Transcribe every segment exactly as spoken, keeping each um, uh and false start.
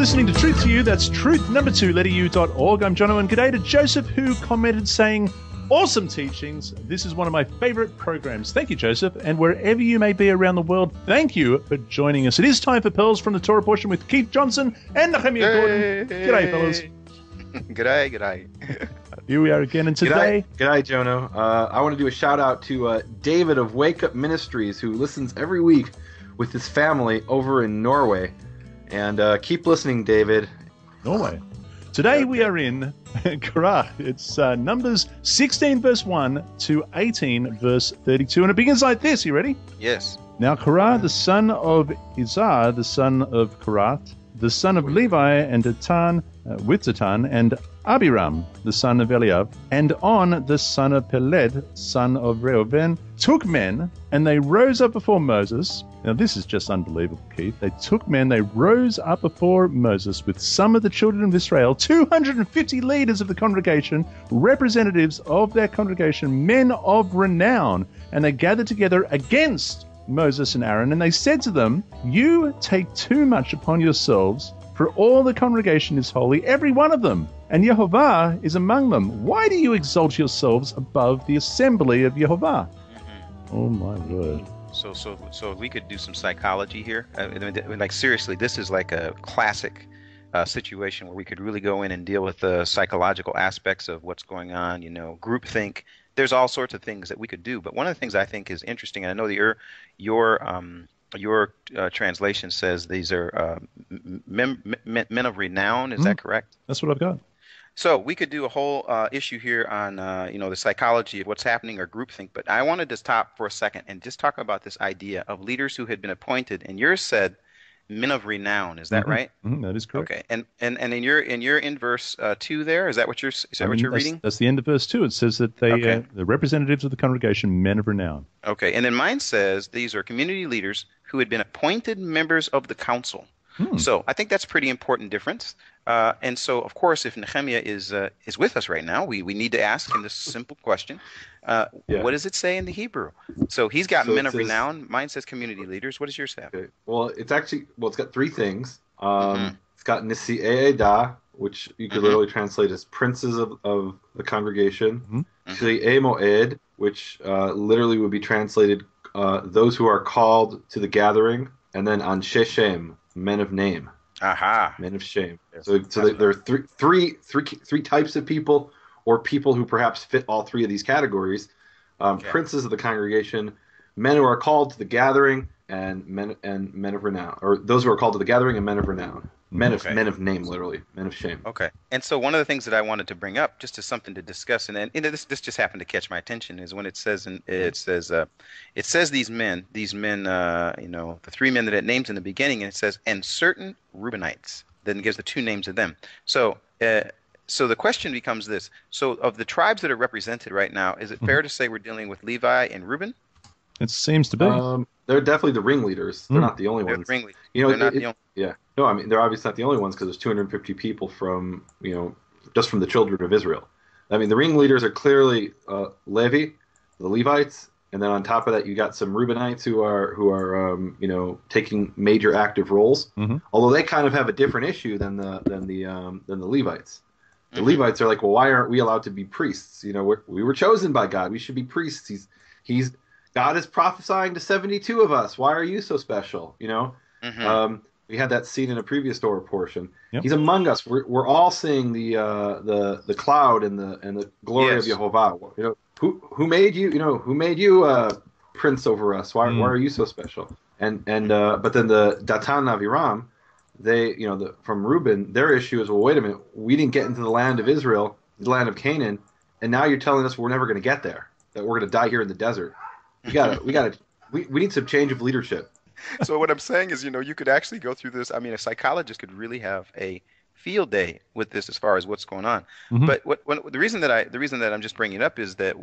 listening to Truth to You. That's truth number two, letter u dot org. I'm Jono, and good day to Joseph, who commented saying, awesome teachings. This is one of my favorite programs. Thank you, Joseph. And wherever you may be around the world, thank you for joining us. It is time for Pearls from the Torah Portion with Keith Johnson and Nehemiah hey. Gordon. G'day, fellas. G'day, g'day. Here we are again, and today... G'day, g'day Jono. Uh, I want to do a shout-out to uh, David of Wake Up Ministries, who listens every week with his family over in Norway. And uh, keep listening, David. Norway. Today we are in Korah. It's uh, Numbers sixteen, verse one to eighteen, verse thirty-two. And it begins like this. You ready? Yes. Now Korah, the son of Izhar, the son of Korath, the son of Levi, and Datan, uh, with Datan, and Abiram, the son of Eliab, and On, the son of Peled, son of Reuben, took men, and they rose up before Moses. Now, this is just unbelievable, Keith. They took men, they rose up before Moses with some of the children of Israel, two hundred fifty leaders of the congregation, representatives of their congregation, men of renown, and they gathered together against Moses and Aaron, and they said to them, you take too much upon yourselves, for all the congregation is holy, every one of them, and Yehovah is among them. Why do you exalt yourselves above the assembly of Yehovah? Mm-hmm. Oh, my word. So, so, so we could do some psychology here. I mean, like, seriously, this is like a classic uh, situation where we could really go in and deal with the psychological aspects of what's going on, you know, groupthink. There's all sorts of things that we could do. But one of the things I think is interesting, and I know that your, your, um, your uh, translation says these are uh, men, men, men of renown. Is mm-hmm. that correct? That's what I've got. So we could do a whole uh, issue here on uh, you know, the psychology of what's happening or groupthink, but I wanted to stop for a second and just talk about this idea of leaders who had been appointed. And yours said men of renown. Is that mm-hmm. right? Mm-hmm. That is correct. Okay, and and and in your in your in verse uh, two there, is that what you're is that I mean, what you're that's, reading? That's the end of verse two. It says that they okay. uh, the representatives of the congregation, men of renown. Okay, and then mine says these are community leaders who had been appointed members of the council. Hmm. So I think that's a pretty important difference. Uh, and so, of course, if Nehemiah is uh, is with us right now, we, we need to ask him this simple question. Uh, yeah. What does it say in the Hebrew? So he's got so men of says, renown. Mine says community leaders. What does yours have? Okay. Well, it's actually – well, it's got three things. Um, mm-hmm. It's got Nisi'ei Da, which you could mm-hmm. literally translate as princes of, of the congregation. Shri'ei mm-hmm. Mo'ed, which uh, literally would be translated uh, those who are called to the gathering. And then Anshe Shem, men of name. Aha. Men of shame. So, so there are three, three, three, three types of people, or people who perhaps fit all three of these categories. Um, okay. Princes of the congregation, men who are called to the gathering, and men and men of renown, or those who are called to the gathering and men of renown. Men of okay. men of name, literally. Men of shame. Okay. And so one of the things that I wanted to bring up, just as something to discuss, and, and this this just happened to catch my attention, is when it says in, it says uh, it says these men, these men, uh, you know, the three men that it names in the beginning, and it says and certain Reubenites. Then it gives the two names of them. So uh, so the question becomes this: so of the tribes that are represented right now, is it fair to say we're dealing with Levi and Reuben? It seems to be. Um, they're definitely the ringleaders. They're mm. not the only they're ones. They're the ringleaders. You know, they're not it, the only. Yeah. No, I mean, they're obviously not the only ones because there's two hundred fifty people from, you know, just from the children of Israel. I mean, the ringleaders are clearly uh, Levi, the Levites, and then on top of that, you got some Reubenites who are, who are um, you know, taking major active roles. Mm-hmm. Although they kind of have a different issue than the than the um, than the Levites. The mm-hmm. Levites are like, well, why aren't we allowed to be priests? You know, we're, we were chosen by God. We should be priests. He's he's God is prophesying to seventy-two of us. Why are you so special? You know, mm-hmm. um, we had that scene in a previous Torah portion. Yep. He's among us. We're we're all seeing the uh, the the cloud and the and the glory yes. of Yehovah. You know, who who made you? You know, who made you uh, prince over us? Why mm. why are you so special? And and uh, but then the Datan Aviram, they you know the, from Reuben, their issue is well, wait a minute, we didn't get into the land of Israel, the land of Canaan, and now you're telling us we're never going to get there. That we're going to die here in the desert. We gotta, we gotta, we, we need some change of leadership. So what I'm saying is, you know, you could actually go through this. I mean, a psychologist could really have a field day with this as far as what's going on. Mm-hmm. But what, what the reason that I, the reason that I'm just bringing it up is that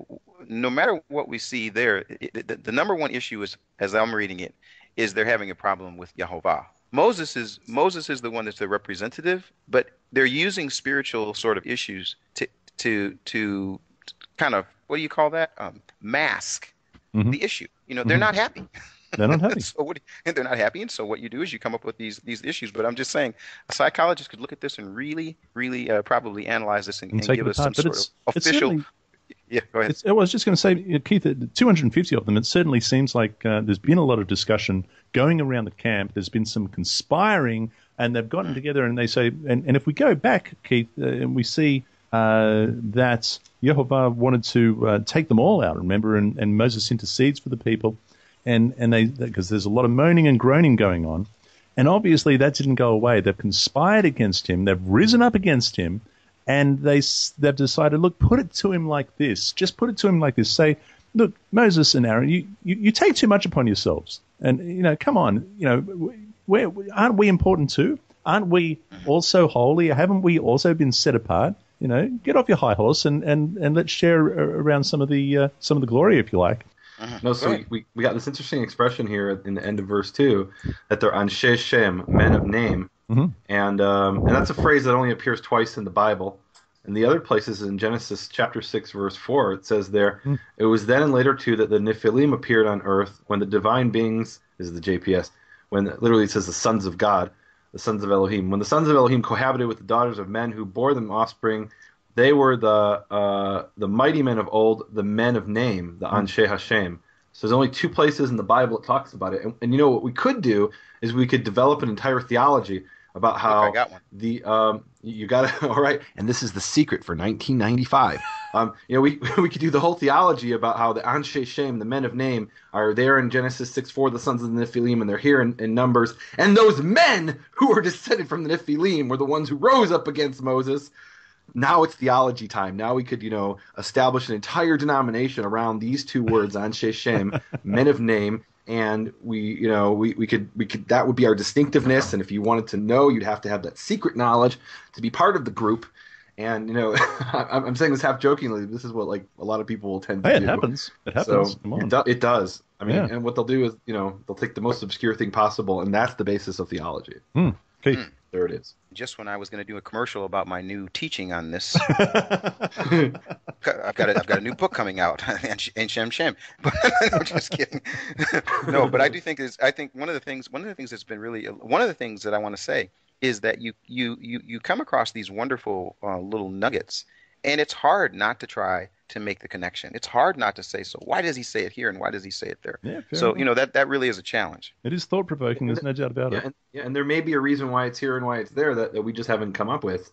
no matter what we see there, it, the, the number one issue is, as I'm reading it, is they're having a problem with Yehovah. Moses is Moses is the one that's the representative, but they're using spiritual sort of issues to to to kind of, what do you call that? Um, mask. Mm-hmm. The issue, you know, they're mm-hmm. not happy. They're not happy. so what, and they're not happy. And so what you do is you come up with these these issues. But I'm just saying, a psychologist could look at this and really, really uh, probably analyze this and, and, and give us some sort of official. Yeah, go ahead. It's, I was just going to say, Keith, two hundred fifty of them, it certainly seems like uh, there's been a lot of discussion going around the camp. There's been some conspiring, and they've gotten together and they say, and, and if we go back, Keith, uh, and we see uh, that Yehovah wanted to uh, take them all out, remember, and, and Moses intercedes for the people, and, and they because there's a lot of moaning and groaning going on. And obviously that didn't go away. They've conspired against him. They've risen up against him. And they, they've decided, look, put it to him like this. Just put it to him like this. Say, look, Moses and Aaron, you, you, you take too much upon yourselves. And, you know, come on, you know, we're, aren't we important too? Aren't we also holy? Haven't we also been set apart? You know, get off your high horse and, and, and let's share around some of the uh, some of the glory, if you like. No, so we, we got this interesting expression here in the end of verse two, that they're Anshe Shem, men of name. Mm-hmm. And um, and that's a phrase that only appears twice in the Bible. And the other places in Genesis chapter six, verse four, it says there, mm. It was then and later too that the Nephilim appeared on earth when the divine beings, this is the J P S, when literally it says the sons of God, the sons of Elohim. When the sons of Elohim cohabited with the daughters of men who bore them offspring, they were the uh, the mighty men of old, the men of name, the mm. Anshe Hashem. So there's only two places in the Bible that talks about it. And, and you know what we could do is we could develop an entire theology about how Look, I got one. the um you got all right, and this is the secret for nineteen ninety-five. um, you know, we we could do the whole theology about how the Anshe Shem, the men of name, are there in Genesis six four, the sons of the Nephilim, and they're here in, in Numbers, and those men who were descended from the Nephilim were the ones who rose up against Moses. Now it's theology time. Now we could, you know, establish an entire denomination around these two words, Anshe Shem, men of name. And we, you know, we, we could we could that would be our distinctiveness. And if you wanted to know, you'd have to have that secret knowledge to be part of the group. And you know, I'm saying this half jokingly. This is what like a lot of people will tend to hey, do. It happens. It happens. So Come on. It, do, it does. I mean, yeah. And what they'll do is, you know, they'll take the most obscure thing possible, and that's the basis of theology. Hmm. Okay. Hmm. There it is. Just when I was going to do a commercial about my new teaching on this, I've got a, I've got a new book coming out, and Shem Shem. But I'm just kidding. No, but I do think is I think one of the things one of the things that's been really one of the things that I want to say is that you you you you come across these wonderful uh, little nuggets, and it's hard not to try to make the connection. It's hard not to say, so why does he say it here and why does he say it there? Yeah, so, enough. you know, that, that really is a challenge. It is thought-provoking. There's no doubt about yeah, it. And, yeah, and there may be a reason why it's here and why it's there that, that we just haven't come up with.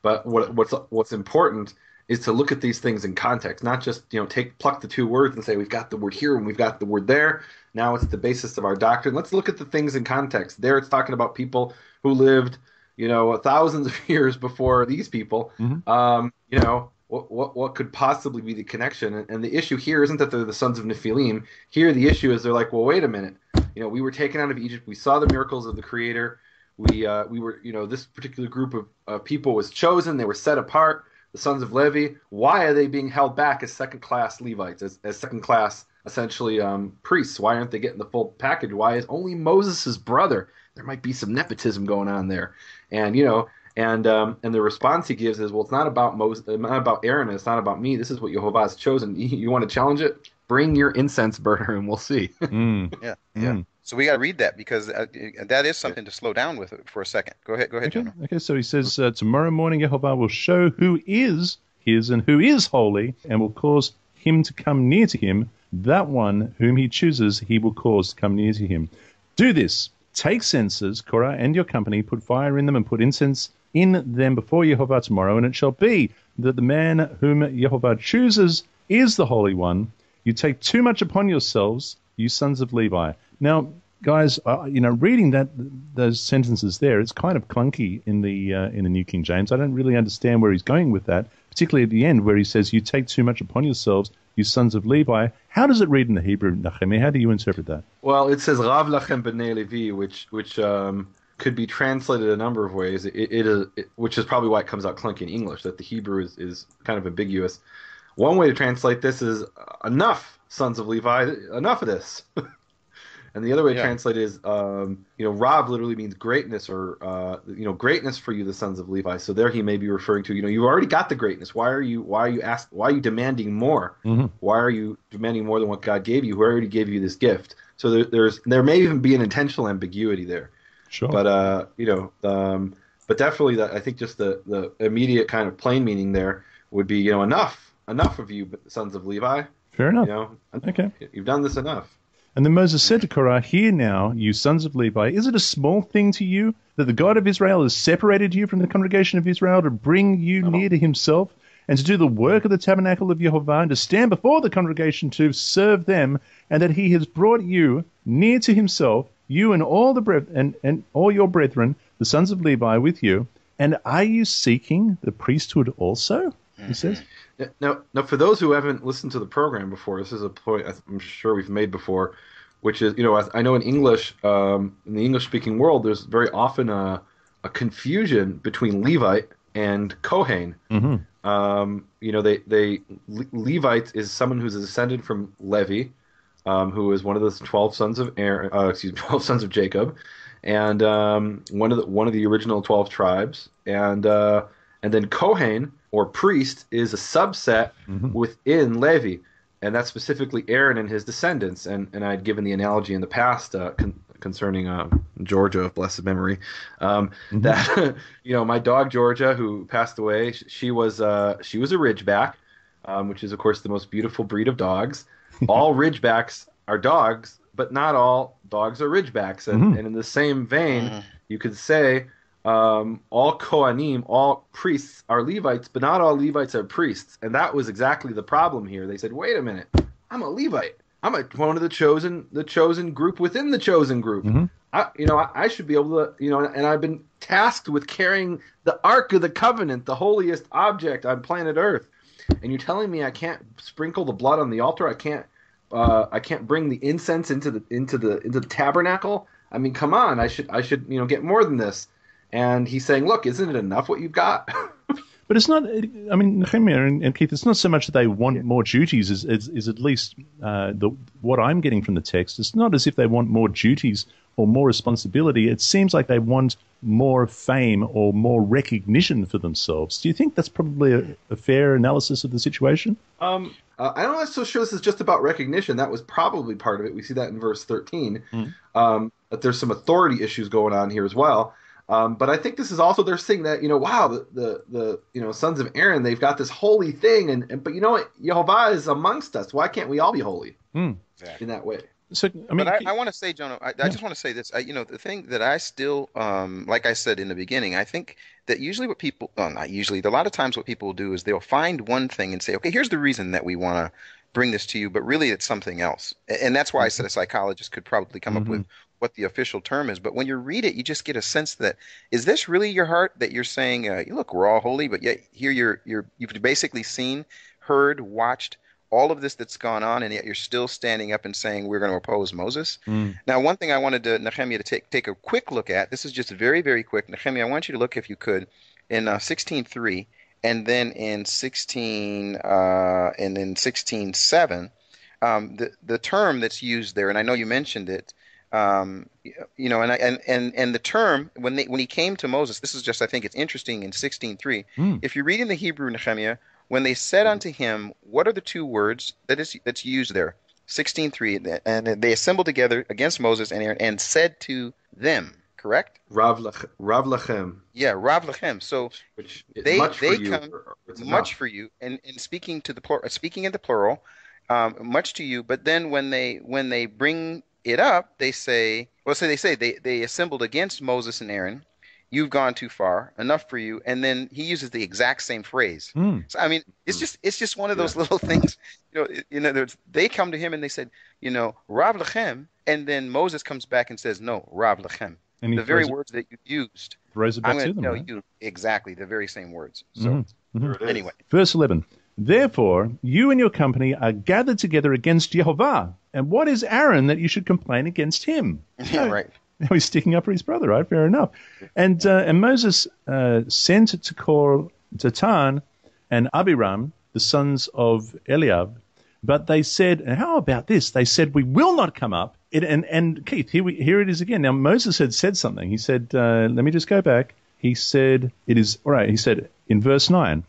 But what, what's what's important is to look at these things in context, not just, you know, take pluck the two words and say we've got the word here and we've got the word there. Now it's the basis of our doctrine. Let's look at the things in context. There it's talking about people who lived, you know, thousands of years before these people, mm-hmm. um, you know, What, what what could possibly be the connection? And, and the issue here isn't that they're the sons of Nephilim. Here the issue is they're like, well, wait a minute. You know, we were taken out of Egypt. We saw the miracles of the Creator. We uh, we were, you know, this particular group of uh, people was chosen. They were set apart, the sons of Levi. Why are they being held back as second-class Levites, as, as second-class, essentially, um, priests? Why aren't they getting the full package? Why is only Moses' brother? There might be some nepotism going on there. And, you know, And um, and the response he gives is, well, it's not about Moses, not about Aaron, it's not about me. This is what Yehovah has chosen. You, you want to challenge it? Bring your incense burner, and we'll see. Mm. yeah, yeah. Mm. So we got to read that because uh, that is something to slow down with for a second. Go ahead, go ahead, okay. General. Okay. So he says, uh, tomorrow morning Yehovah will show who is his and who is holy, and will cause him to come near to him. That one whom he chooses, he will cause to come near to him. Do this. Take censers, Korah, and your company. Put fire in them and put incense in them before Yehovah tomorrow, and it shall be that the man whom Yehovah chooses is the Holy One. You take too much upon yourselves, you sons of Levi. Now, guys, uh, you know, reading that those sentences there, it's kind of clunky in the uh, in the New King James. I don't really understand where he's going with that, particularly at the end where he says, "You take too much upon yourselves, you sons of Levi." How does it read in the Hebrew, Nachemi? How do you interpret that? Well, it says Rav Lachem B'nei Levi, which which. Um... could be translated a number of ways, it, it, is, it which is probably why it comes out clunky in English, that the Hebrew is, is kind of ambiguous. One way to translate this is, enough, sons of Levi, enough of this. And the other way yeah. to translate is, um, you know, Rav literally means greatness, or, uh, you know, greatness for you, the sons of Levi. So there he may be referring to, you know, you've already got the greatness. Why are you, why are you ask, why are you demanding more? Mm-hmm. Why are you demanding more than what God gave you? Who already gave you this gift? So there, there's there may even be an intentional ambiguity there. Sure. But uh, you know, um, but definitely that I think just the the immediate kind of plain meaning there would be, you know, enough, enough of you, sons of Levi. Fair enough. You know, okay. You've done this enough. And then Moses said to Korah, "Hear now, you sons of Levi, is it a small thing to you that the God of Israel has separated you from the congregation of Israel to bring you oh. near to himself and to do the work of the tabernacle of Jehovah and to stand before the congregation to serve them, and that he has brought you near to himself, you and all the bre- and, and all your brethren, the sons of Levi, with you? And are you seeking the priesthood also?" He says. Now, now, for those who haven't listened to the program before, this is a point I'm sure we've made before, which is, you know, I, I know in English, um, in the English-speaking world, there's very often a, a confusion between Levite and Kohen. Mm-hmm. Um, you know, they, they Le- Levite is someone who's descended from Levi, um, who is one of the twelve sons of Aaron, uh, excuse me, twelve sons of Jacob, and um, one of the one of the original twelve tribes, and uh, and then Kohen, or priest, is a subset mm-hmm. within Levi, and that's specifically Aaron and his descendants. And and I had given the analogy in the past uh, con- concerning uh, Georgia of blessed memory, um, mm-hmm. that you know my dog Georgia, who passed away, she, she was uh, she was a Ridgeback, um, which is of course the most beautiful breed of dogs. All Ridgebacks are dogs, but not all dogs are Ridgebacks. And, mm-hmm. and in the same vein, mm-hmm. you could say. Um, all Kohanim, all priests are Levites, but not all Levites are priests. And that was exactly the problem here. They said, wait a minute, I'm a Levite. I'm a, one of the chosen the chosen group within the chosen group. Mm-hmm. I, you know, I, I should be able to, you know, and I've been tasked with carrying the Ark of the Covenant, the holiest object on planet Earth. And you're telling me I can't sprinkle the blood on the altar? I can't uh, I can't bring the incense into the into the into the tabernacle? I mean, come on, I should I should, you know, get more than this. And he's saying, look, isn't it enough what you've got? But it's not, I mean, Nehemiah and, and Keith, it's not so much that they want yeah. more duties, is, is, is at least uh, the, what I'm getting from the text. It's not as if they want more duties or more responsibility. It seems like they want more fame or more recognition for themselves. Do you think that's probably a, a fair analysis of the situation? Um, uh, I'm not so sure this is just about recognition. That was probably part of it. We see that in verse thirteen, mm. um, that there's some authority issues going on here as well. Um, but I think this is also they're saying that, you know, wow, the, the, the you know sons of Aaron, they've got this holy thing, and, and but you know what, Yehovah is amongst us. Why can't we all be holy mm. exactly. in that way? So, I mean, but I, I want to say, Jonah, I, yeah. I just want to say this. I, you know, the thing that I still, um, like I said in the beginning, I think that usually what people, well, not usually, a lot of times what people will do is they'll find one thing and say, okay, here's the reason that we want to bring this to you, but really it's something else. And that's why I said a psychologist could probably come mm-hmm. up with what the official term is. But when you read it, you just get a sense that, is this really your heart that you're saying, uh, look, we're all holy, but yet here you're, you're, you've basically seen, heard, watched all of this that's gone on, and yet you're still standing up and saying we're going to oppose Moses. Mm. Now, one thing I wanted to, Nehemiah to take take a quick look at, this is just very, very quick. Nehemiah, I want you to look, if you could, in uh, sixteen three and then in sixteen uh, and then sixteen seven, um, the the term that's used there, and I know you mentioned it. Um, you know, and, I, and and and the term when they, when he came to Moses, this is just I think it's interesting in sixteen three. Mm. If you read in the Hebrew, Nehemiah, when they said unto him, what are the two words that is that's used there? sixteen three, and they assembled together against Moses and Aaron, and said to them, correct? Rav Lachem. Yeah, Rav Lachem. So which they much they for you, come much for you, and, and speaking to the plur- speaking in the plural, um, much to you. But then when they when they bring it up, they say, well, so they say they, they assembled against Moses and Aaron. You've gone too far, enough for you. And then he uses the exact same phrase. Mm. So I mean, it's just it's just one of those yeah. little things. You know, you know, they come to him and they said, you know, Rav Lachem, and then Moses comes back and says, no, Rav Lachem. The very it, words that you used. Throws it back I'm going to tell right? you exactly the very same words. So mm-hmm. Mm-hmm. anyway, verse eleven. Therefore, you and your company are gathered together against Jehovah. And what is Aaron that you should complain against him? Yeah, right. Now he's sticking up for his brother, right? Fair enough. And uh, and Moses uh, sent to call Datan and Abiram, the sons of Eliab. But they said, and how about this? They said, we will not come up. It, and, and Keith, here, we, here it is again. Now, Moses had said something. He said, uh, let me just go back. He said, it is, all right, he said in verse nine,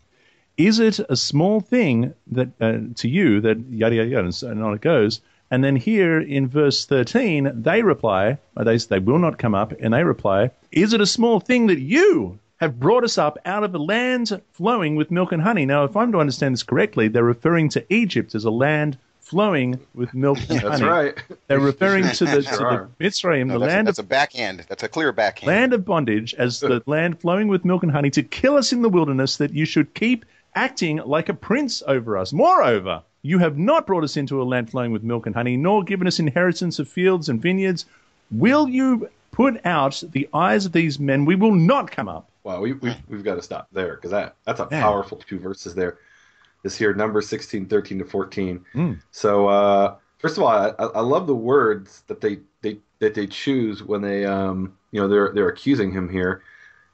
is it a small thing that uh, to you that yada, yada, yada, and so on it goes, And then here in verse thirteen, they reply, they, they will not come up, and they reply, is it a small thing that you have brought us up out of a land flowing with milk and honey? Now, if I'm to understand this correctly, they're referring to Egypt as a land flowing with milk and that's honey. That's right. They're referring to the, sure to the Mitzrayim, no, the land a, that's of... That's a backhand. That's a clear backhand. Land of bondage as the land flowing with milk and honey to kill us in the wilderness, that you should keep acting like a prince over us. Moreover, you have not brought us into a land flowing with milk and honey, nor given us inheritance of fields and vineyards. Will you put out the eyes of these men? We will not come up. Wow, we, we've, we've got to stop there, because that, that's a Man. powerful two verses there. This here, Numbers sixteen, thirteen to fourteen. Mm. So, uh, first of all, I, I love the words that they, they that they choose when they, um, you know, they're they're accusing him here.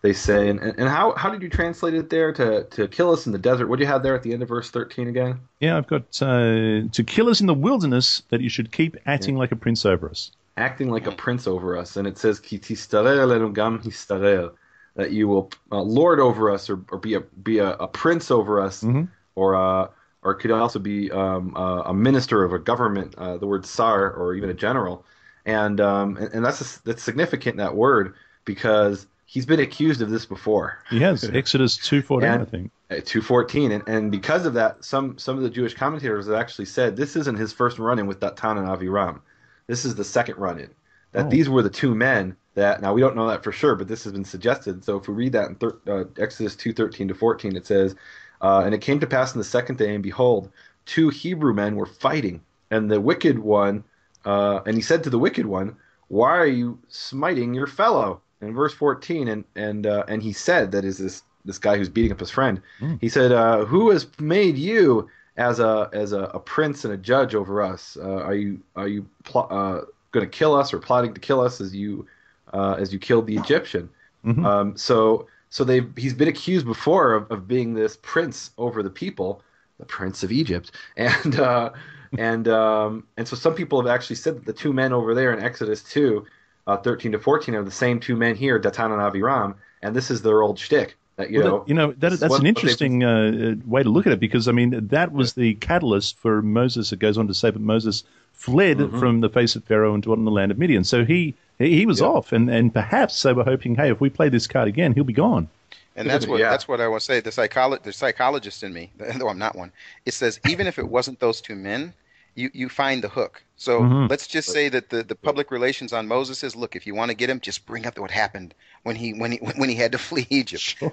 They say, and, and how, how did you translate it there, to, to kill us in the desert? What do you have there at the end of verse thirteen again? Yeah, I've got uh, to kill us in the wilderness, that you should keep acting yeah. like a prince over us. Acting like a prince over us. And it says, Ki tistarel gam histarel, that you will uh, lord over us, or, or be a be a, a prince over us, mm-hmm. or uh, or could also be um, uh, a minister of a government, uh, the word tsar, or even a general. And um, and, and that's, a, that's significant, that word, because he's been accused of this before. He has, Exodus two fourteen, I think. two fourteen, and, and because of that, some, some of the Jewish commentators have actually said this isn't his first run-in with Datan and Aviram. This is the second run-in. That oh. These were the two men that, now we don't know that for sure, but this has been suggested. So if we read that in thir- uh, Exodus two thirteen to fourteen, it says, Uh, and it came to pass on the second day, and behold, two Hebrew men were fighting. And the wicked one, uh, and he said to the wicked one, why are you smiting your fellow? In verse fourteen, and and uh, and he said, that is this this guy who's beating up his friend. Mm. He said, uh, who has made you as a as a, a prince and a judge over us? Uh, are you are you pl- uh, going to kill us, or plotting to kill us, as you uh, as you killed the Egyptian? Mm-hmm. Um, so. So they've, he's been accused before of, of being this prince over the people, the prince of Egypt, and uh, and um, and so some people have actually said that the two men over there in Exodus two, uh, thirteen to fourteen, are the same two men here, Datan and Aviram, and this is their old shtick. That you well, know, that, you know that, that's what, an interesting uh, way to look at it, because I mean that was the catalyst for Moses. It goes on to say, but Moses fled mm-hmm. from the face of Pharaoh and dwelt in the land of Midian. So he. He was yeah. off, and, and perhaps they were hoping, hey, if we play this card again, he'll be gone. And that's what yeah. that's what I want to say. The, psycholo- the psychologist in me, though I'm not one, it says even if it wasn't those two men, you, you find the hook. So mm-hmm. let's just say that the, the public relations on Moses is, look, if you want to get him, just bring up what happened when he when he, when he had to flee Egypt. Sure.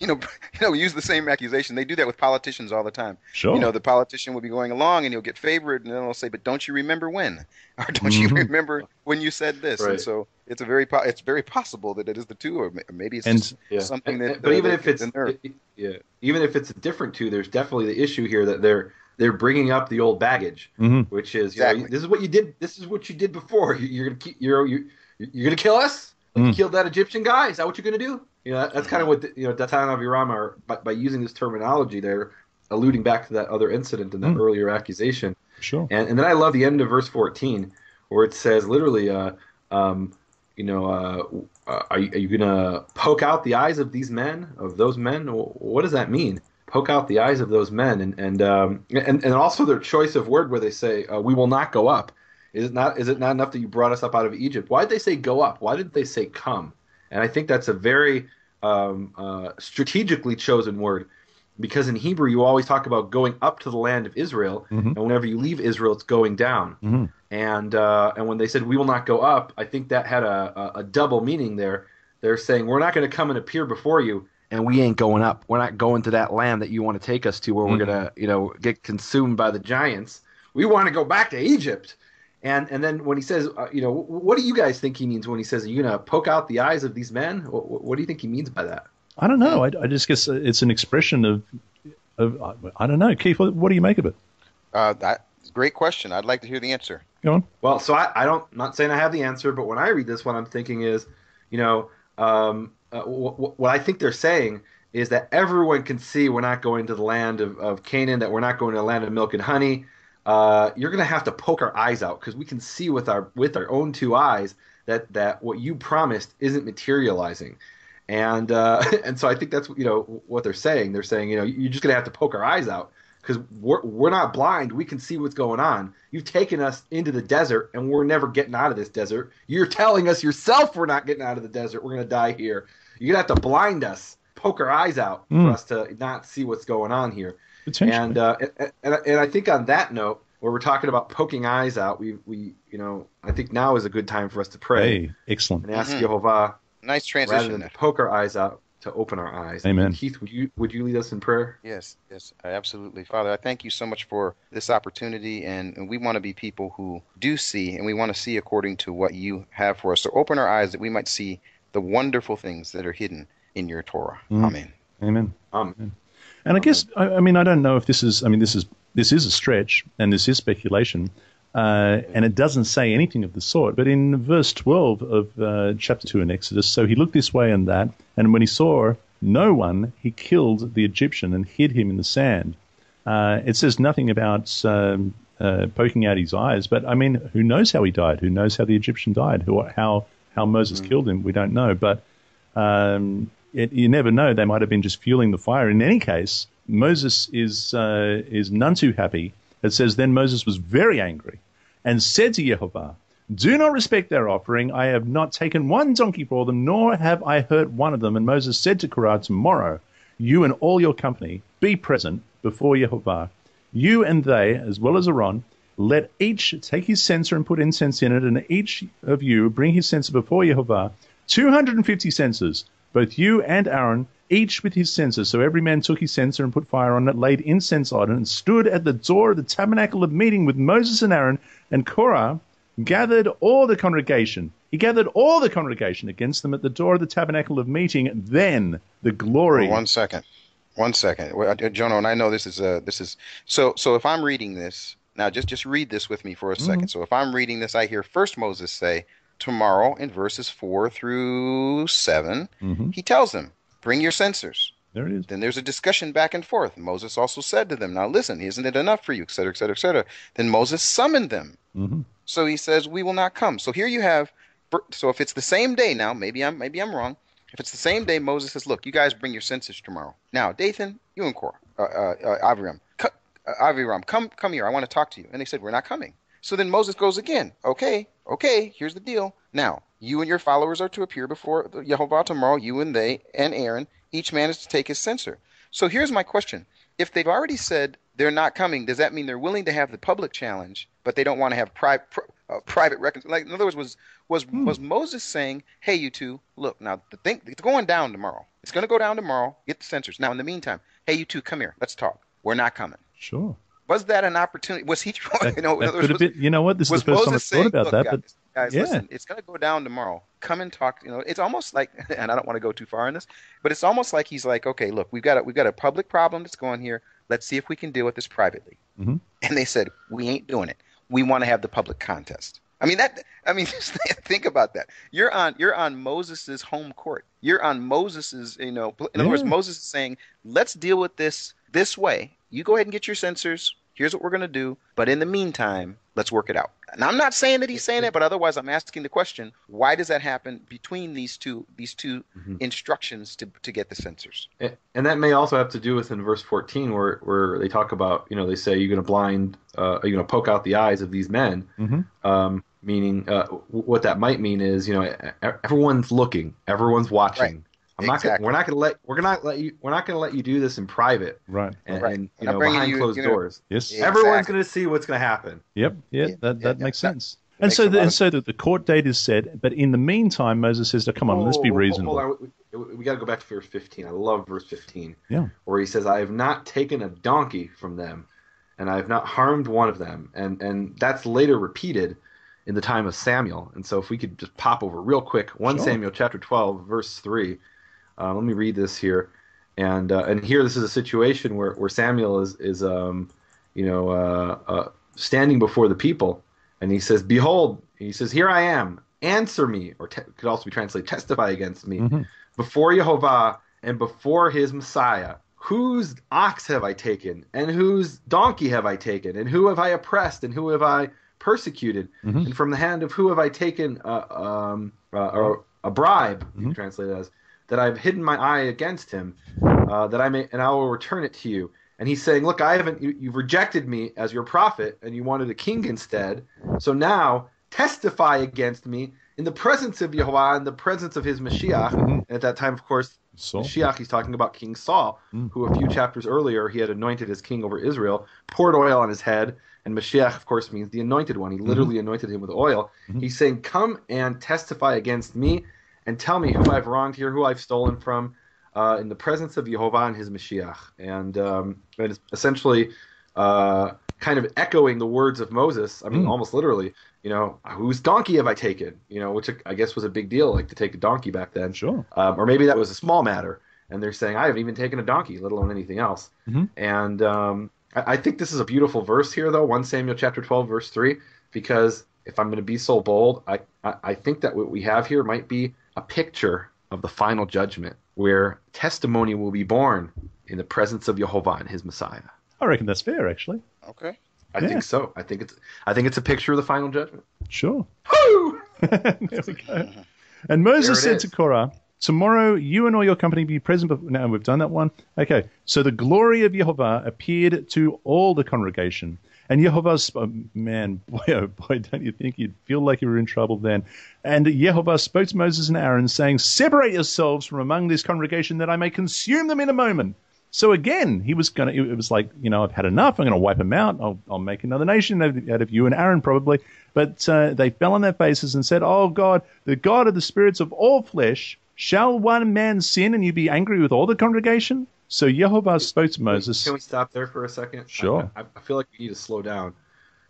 you know, you know, use the same accusation. They do that with politicians all the time. Sure. You know, the politician will be going along and he'll get favored, and then they'll say, but don't you remember when? Or don't mm-hmm. you remember when you said this? Right. And so it's a very po- it's very possible that it is the two, or maybe it's and, just yeah. something and, that. And, but uh, even if it's it, yeah, even if it's a different two, there's definitely the issue here that they're. They're bringing up the old baggage, mm-hmm. which is exactly. you know, this is what you did. This is what you did before. You're gonna keep, you're you you're gonna kill us. Like mm. You killed that Egyptian guy. Is that what you're gonna do? You know, that, that's kind of what the, you know Datan and Aviram are by, by using this terminology. They're alluding back to that other incident and that mm. earlier accusation. Sure. And and then I love the end of verse fourteen, where it says literally, uh, um, you know, uh, uh, are, you, are you gonna poke out the eyes of these men, of those men? What does that mean? Poke out the eyes of those men, and and um, and, and also their choice of word, where they say, uh, "We will not go up." Is it not? Is it not enough that you brought us up out of Egypt? Why did they say go up? Why didn't they say come? And I think that's a very um, uh, strategically chosen word, because in Hebrew you always talk about going up to the land of Israel, mm-hmm. and whenever you leave Israel, it's going down. Mm-hmm. And uh, and when they said we will not go up, I think that had a, a, a double meaning there. They're saying we're not going to come and appear before you. And we ain't going up. We're not going to that land that you want to take us to, where mm-hmm. we're gonna, you know, get consumed by the giants. We want to go back to Egypt. And and then when he says, uh, you know, what do you guys think he means when he says, "Are you gonna poke out the eyes of these men"? What, what do you think he means by that? I don't know. I, I just guess it's an expression of, of I don't know, Keith. What, what do you make of it? Uh, that's a great question. I'd like to hear the answer. Go on. Well, so I, I don't, not saying I have the answer, but when I read this, what I'm thinking is, you know. Um, Uh, what, what I think they're saying is that everyone can see we're not going to the land of, of Canaan, that we're not going to the land of milk and honey. Uh, you're going to have to poke our eyes out, because we can see with our with our own two eyes that, that what you promised isn't materializing. And uh, and so I think that's you know what they're saying. They're saying you know you're just going to have to poke our eyes out because we're, we're not blind. We can see what's going on. You've taken us into the desert, and we're never getting out of this desert. You're telling us yourself we're not getting out of the desert. We're going to die here. You're going to have to blind us, poke our eyes out mm. for us to not see what's going on here. And, uh, and and and I think on that note, where we're talking about poking eyes out, we we you know I think now is a good time for us to pray. Hey, excellent. And ask mm-hmm. Jehovah. Nice transition. Rather than there. poke our eyes out, to open our eyes. Amen. Keith, would you would you lead us in prayer? Yes, yes, absolutely. Father, I thank you so much for this opportunity, and, and we want to be people who do see, and we want to see according to what you have for us. So open our eyes that we might see the wonderful things that are hidden in your Torah. Mm. Amen. Amen. Amen. Amen. And I guess, I, I mean, I don't know if this is, I mean, this is this is a stretch, and this is speculation, uh, and it doesn't say anything of the sort. But in verse twelve of uh, chapter two in Exodus, so he looked this way and that, and when he saw no one, he killed the Egyptian and hid him in the sand. Uh, it says nothing about um, uh, poking out his eyes, but I mean, who knows how he died? Who knows how the Egyptian died? Who, how how Moses mm-hmm. killed him? We don't know, but. Um, It, you never know. They might have been just fueling the fire. In any case, Moses is uh, is none too happy. It says, then Moses was very angry and said to Yehovah, do not respect their offering. I have not taken one donkey for them, nor have I hurt one of them. And Moses said to Korah, tomorrow, you and all your company be present before Yehovah. You and they, as well as Aaron, let each take his censer and put incense in it, and each of you bring his censer before Yehovah, two hundred fifty censers. Both you and Aaron, each with his censer. So every man took his censer and put fire on it, laid incense on it, and stood at the door of the tabernacle of meeting with Moses and Aaron. And Korah gathered all the congregation. He gathered all the congregation against them at the door of the tabernacle of meeting. Then the glory. Oh, one second. One second. Jono, and I know this is uh, this is so. So if I'm reading this now, just just read this with me for a mm-hmm. second. So if I'm reading this, I hear first Moses say, tomorrow, in verses four through seven, mm-hmm. he tells them, bring your censers. There it is. Then there's a discussion back and forth. Moses also said to them, now listen, isn't it enough for you, et cetera, et cetera, et cetera. Then Moses summoned them. Mm-hmm. So he says, we will not come. So here you have, so if it's the same day now, maybe I'm, maybe I'm wrong. If it's the same day, Moses says, look, you guys bring your censers tomorrow. Now, Dathan, you and Korah, uh, uh, uh, Aviram, co- uh, Aviram, come, come here. I want to talk to you. And they said, we're not coming. So then Moses goes again, okay, okay, here's the deal. Now, you and your followers are to appear before Yehovah tomorrow, you and they and Aaron, each man is to take his censer. So here's my question. If they've already said they're not coming, does that mean they're willing to have the public challenge, but they don't want to have pri- pri- uh, private reconciliation? Like, in other words, was was, hmm. was Moses saying, hey, you two, look, now the thing, it's going down tomorrow. It's going to go down tomorrow. Get the censers. Now, in the meantime, hey, you two, come here. Let's talk. We're not coming. Sure. Was that an opportunity? Was he trying? You know, that, that was, been, you know what? This is the first time I've thought about that. Guys, but guys, yeah. listen, it's going to go down tomorrow. Come and talk. You know, it's almost like, and I don't want to go too far in this, but it's almost like he's like, okay, look, we've got a, we've got a public problem that's going here. Let's see if we can deal with this privately. Mm-hmm. And they said, we ain't doing it. We want to have the public contest. I mean that. I mean, just think about that. You're on. You're on Moses's home court. You're on Moses's. You know, in other yeah. words, Moses is saying, let's deal with this this way. You go ahead and get your censers. Here's what we're going to do. But in the meantime, let's work it out. And I'm not saying that he's saying that, but otherwise I'm asking the question, why does that happen between these two these two mm-hmm. instructions to to get the censers? And that may also have to do with in verse fourteen where where they talk about, you know, they say you're going to blind, uh, you're going to poke out the eyes of these men. Mm-hmm. Um, meaning uh, what that might mean is, you know, everyone's looking, everyone's watching. Right. I'm exactly. not gonna, we're not going to let we're not let you we're not going to let you do this in private, right? And, right. and you know, behind you, closed you know, doors. Yes, yeah, everyone's exactly. going to see what's going to happen. Yep, yeah, yeah that, that yeah, makes yeah. sense. That and makes so, the, and so that the court date is set, but in the meantime, Moses says, oh, "Come on, oh, let's be reasonable." Hold on. We, we got to go back to verse fifteen. I love verse fifteen, yeah, where he says, "I have not taken a donkey from them, and I have not harmed one of them," and and that's later repeated in the time of Samuel. And so, if we could just pop over real quick, First sure. Samuel chapter twelve, verse three. Uh, let me read this here, and uh, and here this is a situation where, where Samuel is is um you know uh, uh, standing before the people, and he says, "Behold," he says, "Here I am. Answer me," or te- could also be translated, "Testify against me mm-hmm. before Yehovah and before His Messiah. Whose ox have I taken, and whose donkey have I taken, and who have I oppressed, and who have I persecuted, mm-hmm. and from the hand of who have I taken a um a, a bribe?" Mm-hmm. You can translate it as, that I've hidden my eye against him, uh, that I may, and I will return it to you. And he's saying, look, I haven't, you, you've rejected me as your prophet and you wanted a king instead. So now testify against me in the presence of Yehovah, in the presence of his Mashiach. Mm-hmm. And at that time, of course, Saul. Mashiach, he's talking about King Saul, mm. who a few chapters earlier he had anointed as king over Israel, poured oil on his head. And Mashiach, of course, means the anointed one. He literally mm-hmm. anointed him with oil. Mm-hmm. He's saying, come and testify against me and tell me who I've wronged here, who I've stolen from, uh, in the presence of Yehovah and his Mashiach. And, um, and it's essentially uh, kind of echoing the words of Moses, I mean, mm. almost literally, you know, whose donkey have I taken? You know, which I guess was a big deal, like to take a donkey back then. Sure. Um, or maybe that was a small matter. And they're saying, I haven't even taken a donkey, let alone anything else. Mm-hmm. And um, I, I think this is a beautiful verse here, though, First Samuel chapter twelve, verse three, because if I'm going to be so bold, I, I, I think that what we have here might be a picture of the final judgment, where testimony will be born in the presence of Yehovah and his Messiah. I reckon that's fair, actually. Okay. I yeah. think so. I think it's I think it's a picture of the final judgment. Sure. Woo! There we go. And Moses said is. to Korah, tomorrow you and all your company be present. Before... Now, we've done that one. Okay. So the glory of Yehovah appeared to all the congregation. And Yehovah spoke, man, boy, oh boy, don't you think you'd feel like you were in trouble then? And Yehovah spoke to Moses and Aaron, saying, separate yourselves from among this congregation that I may consume them in a moment. So again, he was going to, it was like, you know, I've had enough. I'm going to wipe them out. I'll, I'll make another nation out of you and Aaron probably. But uh, they fell on their faces and said, oh God, the God of the spirits of all flesh, shall one man sin and you be angry with all the congregation? So Yehovah spoke to Moses. Can we stop there for a second? Sure. I, I feel like we need to slow down.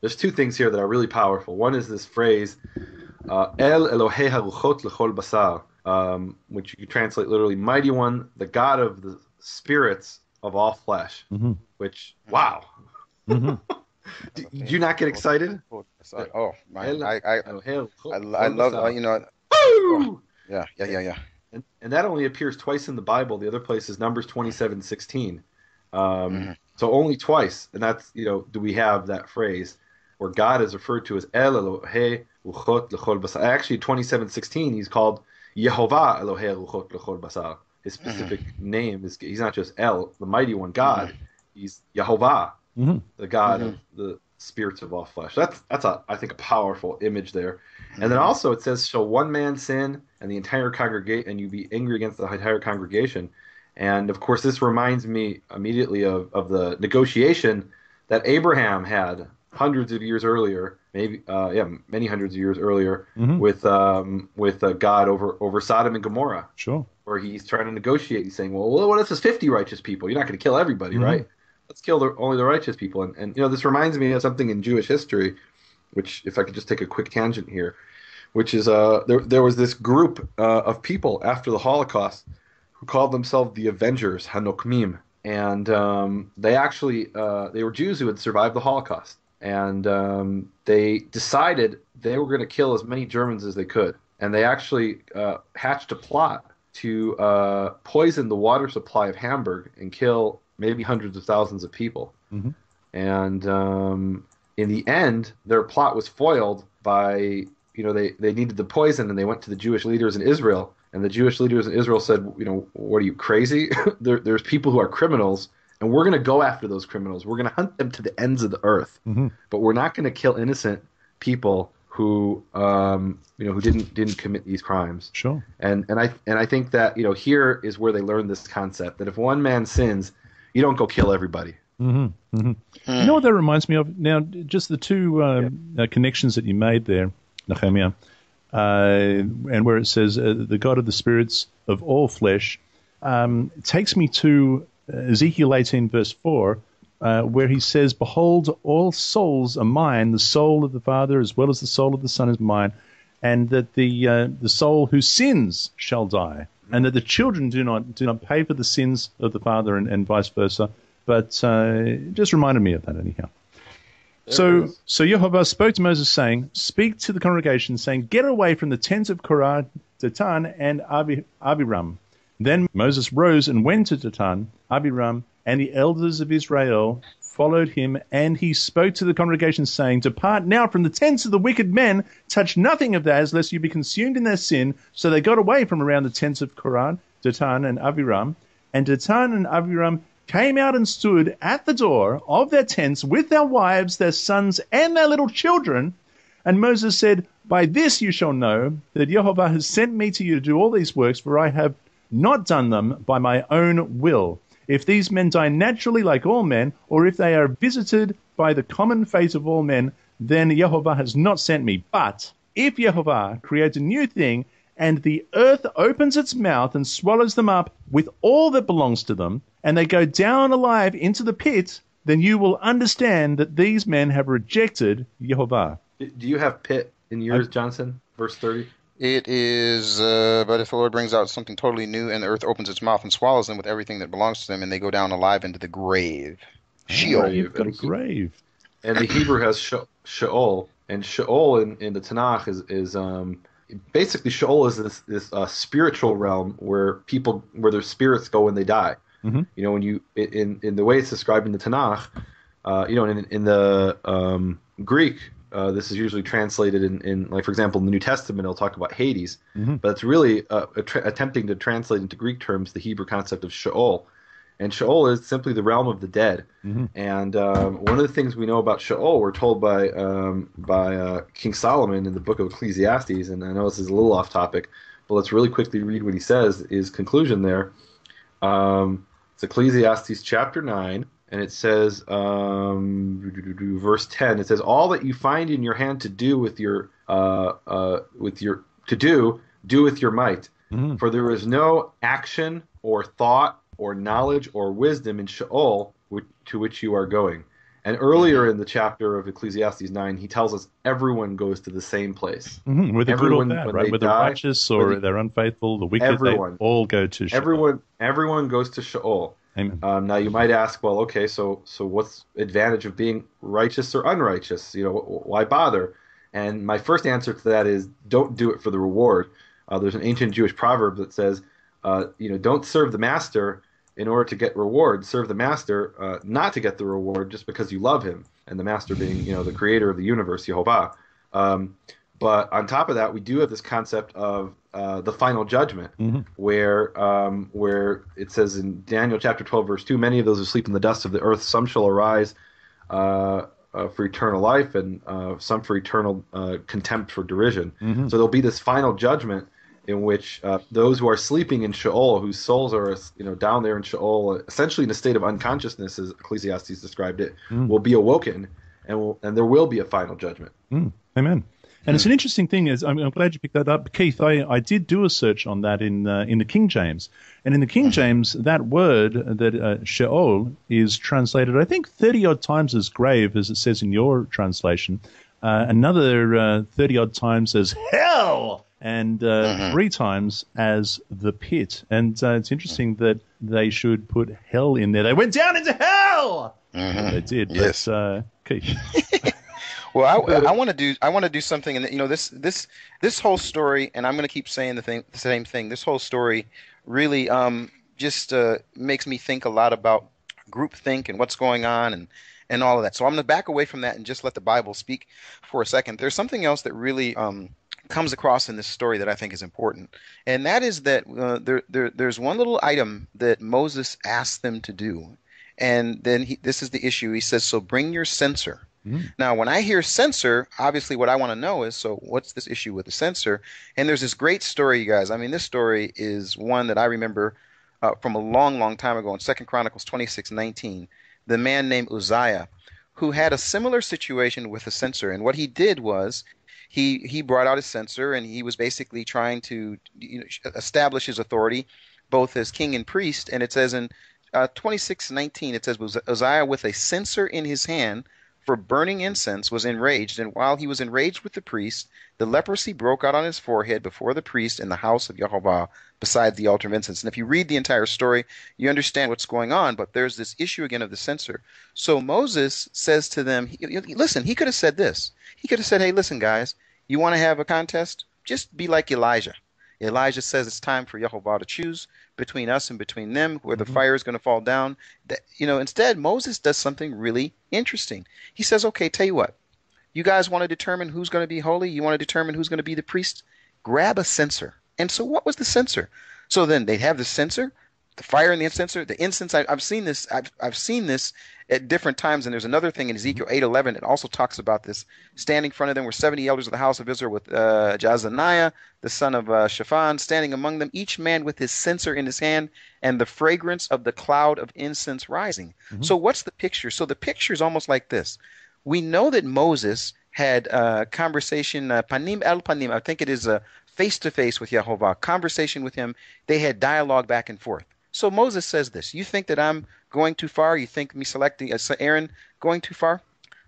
There's two things here that are really powerful. One is this phrase, uh, El Elohei Haruchot Lechol Basar, um, which you translate literally, Mighty One, the God of the spirits of all flesh. Mm-hmm. Which, wow. Mm-hmm. do, do you not get excited? Oh, my. I, I, I, I love, uh, you know. Oh, yeah, yeah, yeah, yeah. And, and that only appears twice in the Bible. The other place is Numbers twenty-seven sixteen. Um, mm-hmm. So only twice, and that's, you know, do we have that phrase where God is referred to as El Elohei Ruchot Lechol Basar. Actually, twenty-seven sixteen, he's called Yehovah Elohei Ruchot Lechol Basar. His specific mm-hmm. name is, he's not just El, the Mighty One, God. Mm-hmm. He's Yehovah, mm-hmm. the God mm-hmm. of the spirits of all flesh. That's that's a I think a powerful image there. Mm-hmm. And then also it says, shall one man sin and the entire congregation and you be angry against the entire congregation. And of course this reminds me immediately of, of the negotiation that Abraham had hundreds of years earlier, maybe uh, yeah, many hundreds of years earlier mm-hmm. with um, with uh, God over over Sodom and Gomorrah. Sure. Where he's trying to negotiate, he's saying, well, what if there's fifty righteous people? You're not going to kill everybody, mm-hmm. right? Let's kill the, only the righteous people. And, and, you know, this reminds me of something in Jewish history, which, if I could just take a quick tangent here, which is uh, there, there was this group uh, of people after the Holocaust who called themselves the Avengers, Hanokmim. And um, they actually, uh, they were Jews who had survived the Holocaust. And um, they decided they were going to kill as many Germans as they could. And they actually uh, hatched a plot to uh, poison the water supply of Hamburg and kill maybe hundreds of thousands of people. Mm-hmm. And um, in the end, their plot was foiled by, you know, they, they needed the poison and they went to the Jewish leaders in Israel. And the Jewish leaders in Israel said, you know, what are you, crazy? there, there's people who are criminals and we're going to go after those criminals. We're going to hunt them to the ends of the earth. Mm-hmm. But we're not going to kill innocent people who, um, you know, who didn't didn't commit these crimes. Sure. And and I and I think that, you know, here is where they learned this concept that if one man sins, you don't go kill everybody. Mm-hmm. Mm-hmm. You know what that reminds me of? Now, just the two uh, yeah. connections that you made there, Nehemiah, uh, and where it says, uh, the God of the spirits of all flesh, um, takes me to Ezekiel eighteen, verse four, uh, where he says, behold, all souls are mine. The soul of the Father as well as the soul of the Son is mine, and that the uh, the soul who sins shall die. And that the children do not do not pay for the sins of the father and, and vice versa. But uh, it just reminded me of that anyhow. There so so Yehovah spoke to Moses saying, speak to the congregation saying, get away from the tents of Korah, Datan, and Abi, Abiram. Then Moses rose and went to Datan, Abiram, and the elders of Israel followed him. And he spoke to the congregation saying, depart now from the tents of the wicked men, touch nothing of theirs, lest you be consumed in their sin. So they got away from around the tents of Korah, Datan, and Abiram. And Datan and Abiram came out and stood at the door of their tents with their wives, their sons, and their little children. And Moses said, by this you shall know that Jehovah has sent me to you to do all these works, for I have not done them by my own will. If these men die naturally like all men, or if they are visited by the common fate of all men, then Jehovah has not sent me. But if Jehovah creates a new thing, and the earth opens its mouth and swallows them up with all that belongs to them, and they go down alive into the pit, then you will understand that these men have rejected Jehovah. Do you have pit in yours, Johnson? Verse thirty? It is, uh, but if the Lord brings out something totally new, and the earth opens its mouth and swallows them with everything that belongs to them, and they go down alive into the grave. Sheol. You've got a grave. And the Hebrew has Sheol, and Sheol in, in the Tanakh is, is um, basically Sheol is this, this uh, spiritual realm where people, where their spirits go when they die. Mm-hmm. You know, when you in in the way it's described in the Tanakh, uh, you know, in in the um, Greek. Uh, this is usually translated in, in, like, for example, in the New Testament, it'll talk about Hades. Mm-hmm. But it's really uh, tra- attempting to translate into Greek terms the Hebrew concept of Sheol. And Sheol is simply the realm of the dead. Mm-hmm. And um, one of the things we know about Sheol, we're told by um, by uh, King Solomon in the book of Ecclesiastes, and I know this is a little off topic, but let's really quickly read what he says, his conclusion there. Um, it's Ecclesiastes chapter nine. And it says, um, verse ten. It says, "All that you find in your hand to do with your, uh, uh, with your to do, do with your might, mm-hmm. for there is no action or thought or knowledge or wisdom in Sheol which, to which you are going." And earlier in the chapter of Ecclesiastes nine, he tells us everyone goes to the same place. Mm-hmm. With the good or bad, right? Whether righteous or they're unfaithful, the wicked, everyone, they all go to Sheol. Everyone, everyone goes to Sheol. Um, now you might ask, well, okay, so so what's the advantage of being righteous or unrighteous? You know, why bother? And my first answer to that is, don't do it for the reward. Uh, there's an ancient Jewish proverb that says, uh, you know, don't serve the master in order to get reward. Serve the master uh, not to get the reward, just because you love him, and the master being, you know, the creator of the universe, Jehovah. Um, but on top of that, we do have this concept of Uh, the final judgment, mm-hmm. where um, where it says in Daniel chapter twelve, verse two, many of those who sleep in the dust of the earth, some shall arise uh, uh, for eternal life, and uh, some for eternal uh, contempt for derision. Mm-hmm. So there'll be this final judgment in which uh, those who are sleeping in Sheol, whose souls are you know down there in Sheol, essentially in a state of unconsciousness, as Ecclesiastes described it, mm. will be awoken, and will, and there will be a final judgment. Mm. Amen. And it's an interesting thing. Is I'm, I'm glad you picked that up, Keith. I, I did do a search on that in uh, in the King James, and in the King James, that word that uh, Sheol is translated, I think, thirty odd times as grave, as it says in your translation. Uh, another thirty uh, odd times as hell, and uh, uh-huh. three times as the pit. And uh, it's interesting that they should put hell in there. They went down into hell. Uh-huh. They did. Yes, but, uh, Keith. Well, I, I want to do I want to do something, and you know this this this whole story, and I'm going to keep saying the, thing, the same thing. This whole story really um, just uh, makes me think a lot about groupthink and what's going on, and, and all of that. So I'm going to back away from that and just let the Bible speak for a second. There's something else that really um, comes across in this story that I think is important, and that is that uh, there, there there's one little item that Moses asked them to do, and then he, this is the issue. He says, "So bring your censer." Now, when I hear censer, obviously what I want to know is, so what's this issue with the censer? And there's this great story, you guys. I mean, this story is one that I remember uh, from a long, long time ago in Second Chronicles twenty-six nineteen, the man named Uzziah, who had a similar situation with a censer. And what he did was he, he brought out his censer, and he was basically trying to you know, establish his authority both as king and priest. And it says in uh, twenty-six nineteen, it says, Uzziah with a censer in his hand for burning incense was enraged, and while he was enraged with the priest, the leprosy broke out on his forehead before the priest in the house of Jehovah beside the altar of incense. And if you read the entire story, you understand what's going on, but there's this issue again of the censer. So Moses says to them, listen, he could have said this. He could have said, hey, listen, guys, you want to have a contest? Just be like Elijah. Elijah says it's time for Jehovah to choose between us and between them, where the mm-hmm. fire is going to fall down. That, you know, instead, Moses does something really interesting. He says, okay, tell you what. You guys want to determine who's going to be holy? You want to determine who's going to be the priest? Grab a censer. And so what was the censer? So then they'd have the censer. the fire in the incenser, the incense. I, I've seen this. I've I've seen this at different times. And there's another thing in Ezekiel eight eleven. It also talks about this. Standing in front of them were seventy elders of the house of Israel with uh, Jazaniah the son of uh, Shaphan standing among them, each man with his censer in his hand, and the fragrance of the cloud of incense rising. Mm-hmm. So what's the picture? So the picture is almost like this. We know that Moses had a conversation, uh, panim el panim. I think it is a face-to-face with Yehovah, conversation with him. They had dialogue back and forth. So Moses says this, you think that I'm going too far? You think me selecting uh, Aaron going too far?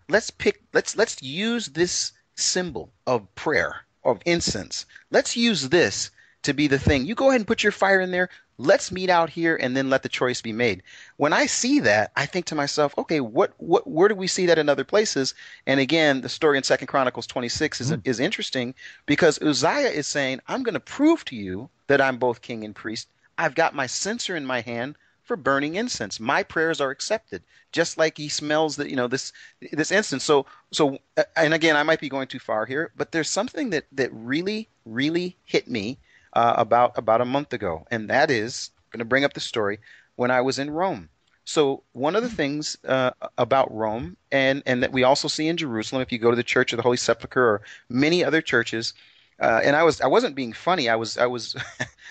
Let's pick, let's, let's use this symbol of prayer, of incense. Let's use this to be the thing. You go ahead and put your fire in there. Let's meet out here and then let the choice be made. When I see that, I think to myself, okay, what, what, where do we see that in other places? And again, the story in Second Chronicles twenty-six is, mm. is interesting because Uzziah is saying, I'm going to prove to you that I'm both king and priest. I've got my censer in my hand for burning incense. My prayers are accepted, just like he smells the, you know, this this incense. So so, and again, I might be going too far here, but there's something that that really really hit me uh, about about a month ago, and that is I'm going to bring up the story when I was in Rome. So one of the things uh, about Rome, and and that we also see in Jerusalem, if you go to the Church of the Holy Sepulchre or many other churches. Uh, and I was I wasn't being funny. I was I was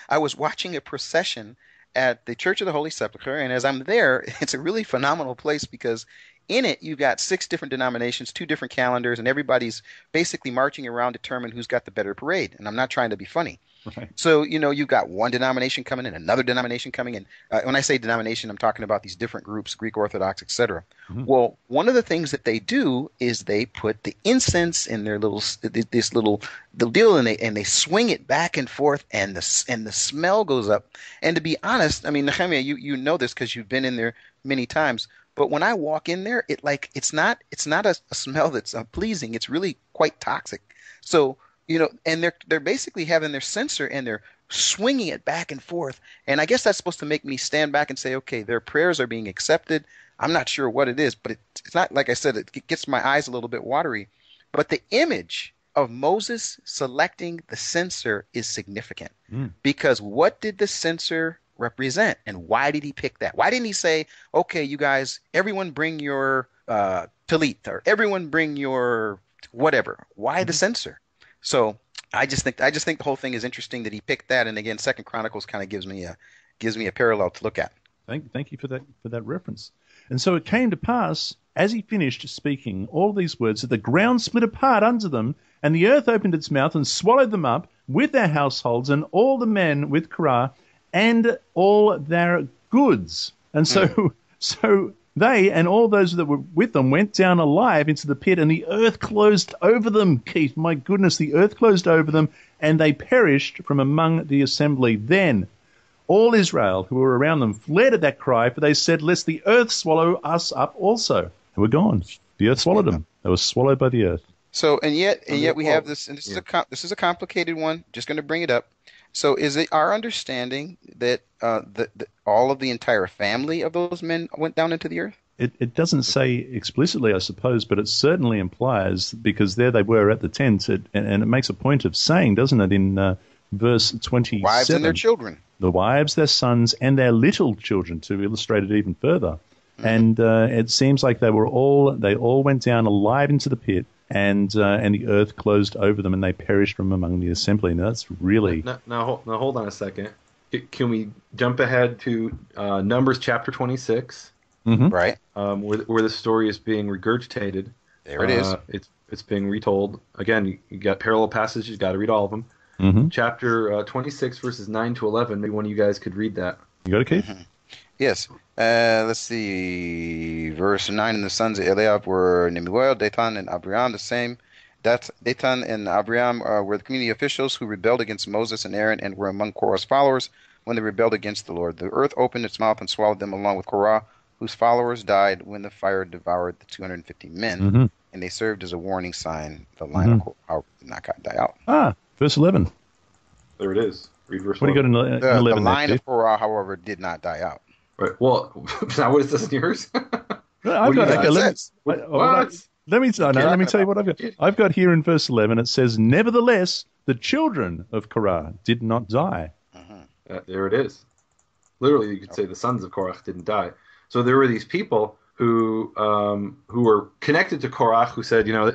I was watching a procession at the Church of the Holy Sepulchre, and as I'm there, it's a really phenomenal place because in it you've got six different denominations, two different calendars, and everybody's basically marching around to determine who's got the better parade. And I'm not trying to be funny. Right. So you know you've got one denomination coming in, another denomination coming in. Uh, when I say denomination, I'm talking about these different groups, Greek Orthodox, et cetera. Mm-hmm. Well, one of the things that they do is they put the incense in their little this little the deal, and they and they swing it back and forth, and the and the smell goes up. And to be honest, I mean, Nehemiah, you you know this because you've been in there many times. But when I walk in there, it like it's not it's not a, a smell that's uh, pleasing. It's really quite toxic. So you know, and they're they're basically having their censer and they're swinging it back and forth. And I guess that's supposed to make me stand back and say, okay, their prayers are being accepted. I'm not sure what it is, but it, it's not like I said. It, it gets my eyes a little bit watery. But the image of Moses selecting the censer is significant mm. because what did the censer represent, and why did he pick that? Why didn't he say, okay, you guys, everyone bring your uh, tallit, or everyone bring your whatever? Why mm-hmm. the censer? So I just think I just think the whole thing is interesting that he picked that. And again, Second Chronicles kind of gives me a gives me a parallel to look at. Thank thank you for that for that reference. And so it came to pass, as he finished speaking all these words, that the ground split apart under them, and the earth opened its mouth and swallowed them up with their households and all the men with Korah and all their goods. And so mm. so they and all those that were with them went down alive into the pit, and the earth closed over them, Keith. My goodness, the earth closed over them, and they perished from among the assembly. Then all Israel who were around them fled at that cry, for they said, lest the earth swallow us up also. They were gone. The earth swallowed them. They were swallowed by the earth. So, and yet, and yet we have this, and this, yeah. is, a, this is a complicated one. Just going to bring it up. So is it our understanding that uh, the, the, all of the entire family of those men went down into the earth? It, it doesn't say explicitly, I suppose, but it certainly implies, because there they were at the tent, it, and, and it makes a point of saying, doesn't it, in uh, verse twenty-seven. Wives and their children. The wives, their sons, and their little children, to illustrate it even further. Mm-hmm. And uh, it seems like they were all they all went down alive into the pit. And uh, and the earth closed over them, and they perished from among the assembly. Now that's really now. Now, now hold on a second. Can we jump ahead to uh, Numbers chapter twenty-six, mm-hmm. right? Um, where where the story is being regurgitated. There it is. Uh, it's it's being retold again. You, you got parallel passages. You got to read all of them. Mm-hmm. Chapter uh, twenty-six, verses nine to eleven. Maybe one of you guys could read that. You got it, Keith? Mm-hmm. Yes. Uh, let's see. Verse nine, and the sons of Eliab were Nemuel, Dathan, and Abiram, the same. That Dathan and Abiram uh, were the community officials who rebelled against Moses and Aaron and were among Korah's followers when they rebelled against the Lord. The earth opened its mouth and swallowed them along with Korah, whose followers died when the fire devoured the two hundred fifty men, mm-hmm. and they served as a warning sign. The line mm-hmm. of Korah did not die out. Ah, verse eleven. There it is. Read verse what eleven. You got in, in the, eleven the line there, of Korah, however, did not die out. Right. Well, now what is this in yours? I've got, got? Okay, let, me, what? What? let me no, no, let me tell you what I've got. I've got here in verse eleven. It says, "Nevertheless, the children of Korah did not die." Uh-huh. Uh, there it is. literally you could say the sons of Korach didn't die. So there were these people who um, who were connected to Korach who said, you know,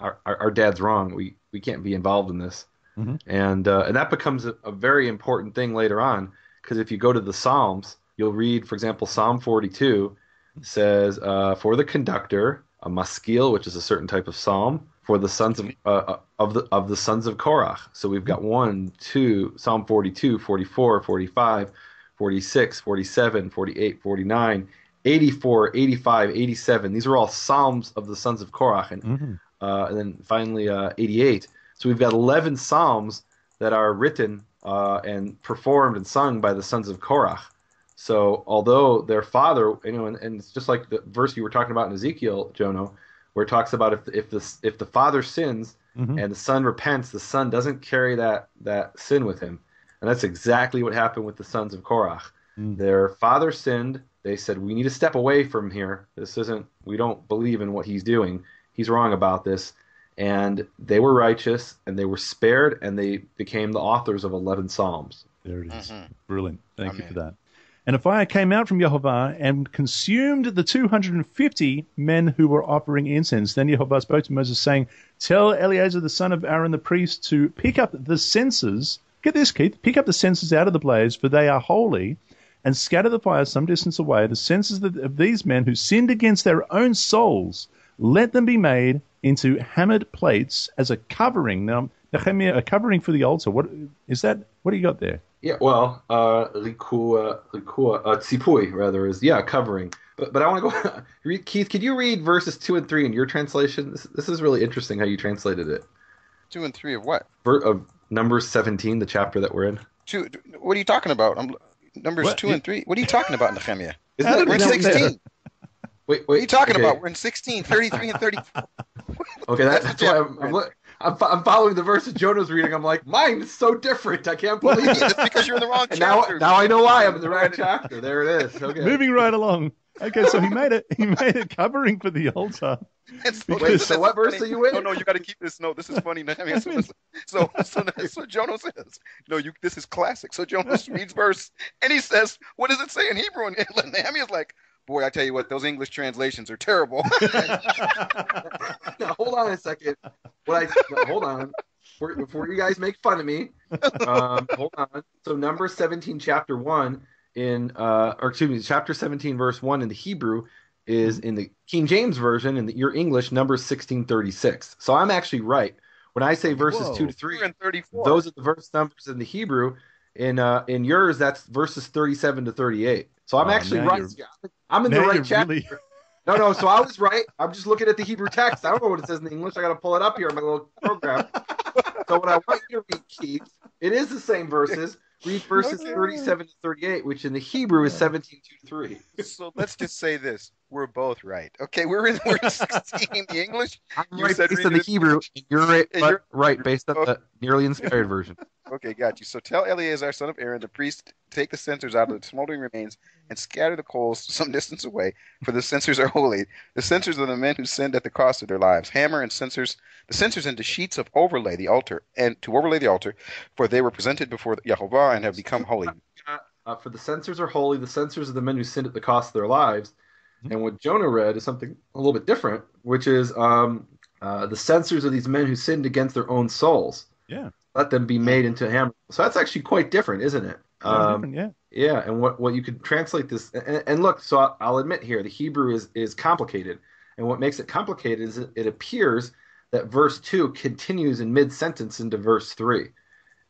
our our, our dad's wrong. We we can't be involved in this. Mm-hmm. And uh, and that becomes a, a very important thing later on, because if you go to the Psalms, you'll read, for example, Psalm forty-two says, uh, for the conductor, a maskil, which is a certain type of psalm, for the sons of uh, of the of the sons of Korach. So we've got one, two, Psalm forty-two, forty-four, forty-five, forty-six, forty-seven, forty-eight, forty-nine, eighty-four, eighty-five, eighty-seven. These are all psalms of the sons of Korach, and mm-hmm. uh, and then finally uh, eighty-eight. So we've got eleven psalms that are written uh, and performed and sung by the sons of Korach. So although their father, you know, and, and it's just like the verse you were talking about in Ezekiel, Jono, where it talks about if if the if the father sins mm-hmm. and the son repents, the son doesn't carry that that sin with him, and that's exactly what happened with the sons of Korach. Mm. Their father sinned. They said, "We need to step away from here. This isn't. We don't believe in what he's doing. He's wrong about this." And they were righteous, and they were spared, and they became the authors of eleven psalms. There it is. Mm-hmm. Brilliant. Thank Amen. you for that. And a fire came out from Yehovah and consumed the two hundred fifty men who were offering incense. Then Yehovah spoke to Moses, saying, "Tell Eleazar the son of Aaron the priest to pick up the censers." Get this, Keith. "Pick up the censers out of the blaze, for they are holy, and scatter the fire some distance away. The censers of these men who sinned against their own souls, let them be made into hammered plates as a covering." Now, Nehemiah, a covering for the altar. What is that? What do you got there? Yeah, well, uh, rikua, rikua, uh, tzipui, rather, is, yeah, covering. But but I want to go, read, Keith, could you read verses two and three in your translation? This, this is really interesting how you translated it. two and three of what? Ver, of Numbers seventeen, the chapter that we're in. Two, what are you talking about? I'm, numbers what? two you, and three? What are you talking about, Nehemiah? We're in sixteen. Wait, wait, what are you talking okay. about? We're in sixteen, thirty-three, and thirty-four. Okay, that, that's why I'm, I'm looking. I'm, I'm following the verses Jonah's reading. I'm like, mine is so different. I can't believe it. It's because you're in the wrong chapter. Now, now I know why I'm in the wrong chapter. There it is. Okay. Moving right along. Okay, so he made it. He made a covering for the altar. Because, Wait, so what verse funny. are you in? No, no, you got to keep this. No, this is funny. I mean, so, so, so, so Jonah says, no, you. This is classic. So Jonah reads verse, and he says, what does it say in Hebrew? And Nehemiah's like, boy, I tell you what, those English translations are terrible. Now, hold on a second. What I, no, hold on. Before, before you guys make fun of me, um, hold on. So Numbers seventeen, chapter one, in uh, or excuse me, chapter seventeen, verse one in the Hebrew is in the King James Version, in the, your English, Numbers sixteen, thirty-six. So I'm actually right. When I say verses Whoa, two to three, those are the verse numbers in the Hebrew. In uh, in yours, that's verses thirty-seven to thirty-eight. So I'm oh, actually right. You're... I'm in now the right chapter. Really... No, no, so I was right. I'm just looking at the Hebrew text. I don't know what it says in the English. I got to pull it up here in my little program. So what I want you to read, Keith, it is the same verses. Read verses okay. thirty-seven to thirty-eight, which in the Hebrew is seventeen to three. So let's just say this. We're both right. Okay, we're in, we're in sixteen in the English. I'm you right said based on the Hebrew. And you're right, and you're, right based on the nearly inspired version. Okay, got you. So tell Eleazar, son of Aaron, the priest, take the censers out of the smoldering remains and scatter the coals some distance away, for the censers are holy. The censers are the men who sinned at the cost of their lives. Hammer and censers, the censers into sheets of overlay the altar, and to overlay the altar, for they were presented before Yehovah and have become holy. Uh, for the censers are holy. The censers are the men who sinned at the cost of their lives. And what Jonah read is something a little bit different, which is um, uh, the censers of these men who sinned against their own souls. Yeah. Let them be made into hammer. So that's actually quite different, isn't it? Um, different, yeah. Yeah. And what, what you could translate this and, and look, so I'll admit here, the Hebrew is, is complicated. And what makes it complicated is it, it appears that verse two continues in mid-sentence into verse three.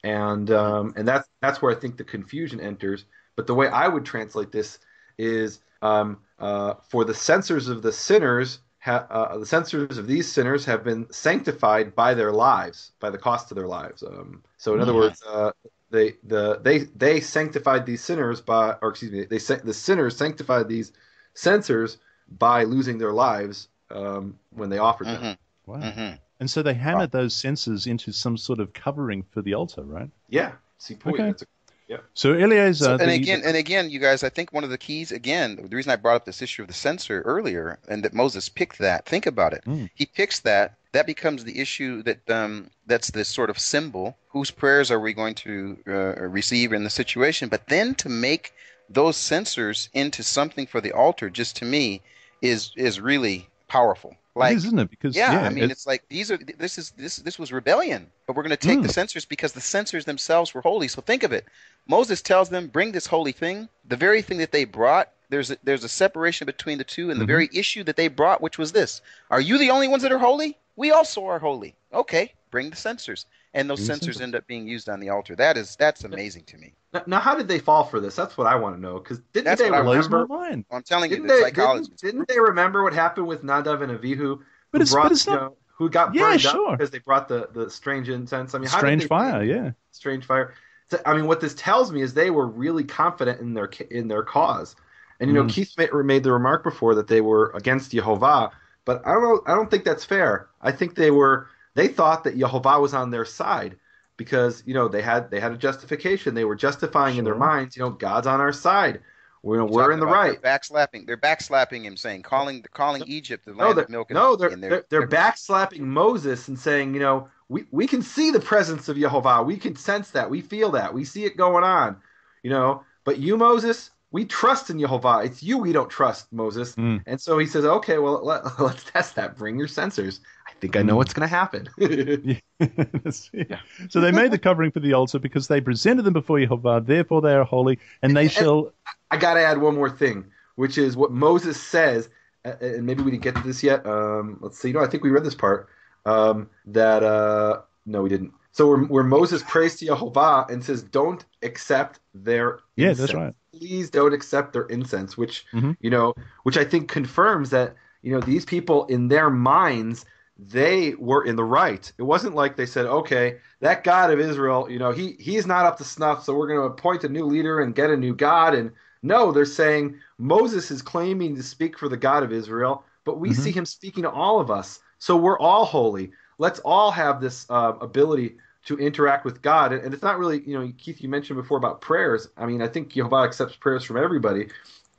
And um, and that's, that's where I think the confusion enters. But the way I would translate this is um, – Uh, for the censers of the sinners, ha- uh, the censers of these sinners have been sanctified by their lives, by the cost of their lives. Um, so, in yeah. other words, uh, they the they they sanctified these sinners by, or excuse me, they the sinners sanctified these censers by losing their lives um, when they offered mm-hmm. them. Wow! Mm-hmm. And so they hammered wow. those censers into some sort of covering for the altar, right? Yeah. See, point. Okay. That's a- Yeah. So Eleazar, so, and the, again, and again, you guys, I think one of the keys, again, the reason I brought up this issue of the censer earlier, and that Moses picked that. Think about it. Mm. He picks that that becomes the issue that um, that's this sort of symbol. Whose prayers are we going to uh, receive in the situation? But then to make those censors into something for the altar, just to me, is is really powerful. Like, isn't it? Because yeah, yeah I mean, it's, it's like these are this is this this was rebellion, but we're going to take mm. the censers because the censers themselves were holy. So think of it. Moses tells them, bring this holy thing, the very thing that they brought. There's a, there's a separation between the two, and the mm-hmm. very issue that they brought, which was this: are you the only ones that are holy? We also are holy. Okay, bring the censers, and those censers end up being used on the altar. That is that's amazing to me. Now, now how did they fall for this? That's what I want to know. Because didn't that's they remember? Well, I'm telling didn't you, the psychology. Didn't, didn't they remember what happened with Nadav and Avihu? But who it's, brought, but it's not, you know, who got burned yeah, sure. up because they brought the, the strange incense. I mean, how strange did they, fire, yeah, strange fire. So, I mean, what this tells me is they were really confident in their in their cause. And, you know, mm. Keith made the remark before that they were against Yehovah, but I don't know, I don't think that's fair. I think they were they thought that Yehovah was on their side because, you know, they had they had a justification. They were justifying sure. in their minds, you know, God's on our side. We're, we're in the right. They're backslapping. They're backslapping him, saying calling calling Egypt the land no, of milk and no, they're, and they're, they're, they're backslapping Moses and saying, you know, we, we can see the presence of Yehovah. We can sense that. We feel that. We see it going on, you know. But you, Moses, we trust in Yehovah. It's you we don't trust, Moses. Mm. And so he says, okay, well, let, let's test that. Bring your censers. I think I know what's going to happen. yeah. So they made the covering for the altar because they presented them before Yehovah. Therefore, they are holy, and they and, shall... I got to add one more thing, which is what Moses says, and maybe we didn't get to this yet. Um, let's see. No, I think we read this part. Um, that uh, No, we didn't. So where, where Moses prays to Yehovah and says, don't accept their incense. Yeah, that's right. Please don't accept their incense, which, mm-hmm. you know, which I think confirms that, you know, these people in their minds, they were in the right. It wasn't like they said, okay, that God of Israel, you know, he he's not up to snuff, so we're going to appoint a new leader and get a new God. And no, they're saying Moses is claiming to speak for the God of Israel, but we mm-hmm. see him speaking to all of us. So we're all holy. Let's all have this uh, ability to interact with God. And it's not really, you know, Keith, you mentioned before about prayers. I mean, I think Yehovah accepts prayers from everybody.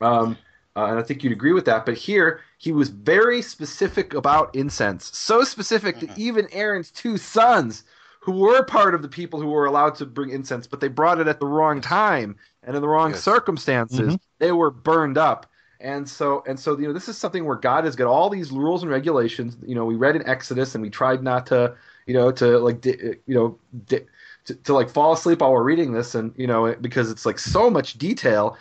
Um, uh, and I think you'd agree with that. But here, he was very specific about incense. So specific mm-hmm. that even Aaron's two sons, who were part of the people who were allowed to bring incense, but they brought it at the wrong time and in the wrong Good. circumstances, mm-hmm. they were burned up. And so, and so, you know, this is something where God has got all these rules and regulations. You know, we read in Exodus, and we tried not to, you know, to like, di- you know, di- to, to like fall asleep while we're reading this, and you know, because it's like so much detail.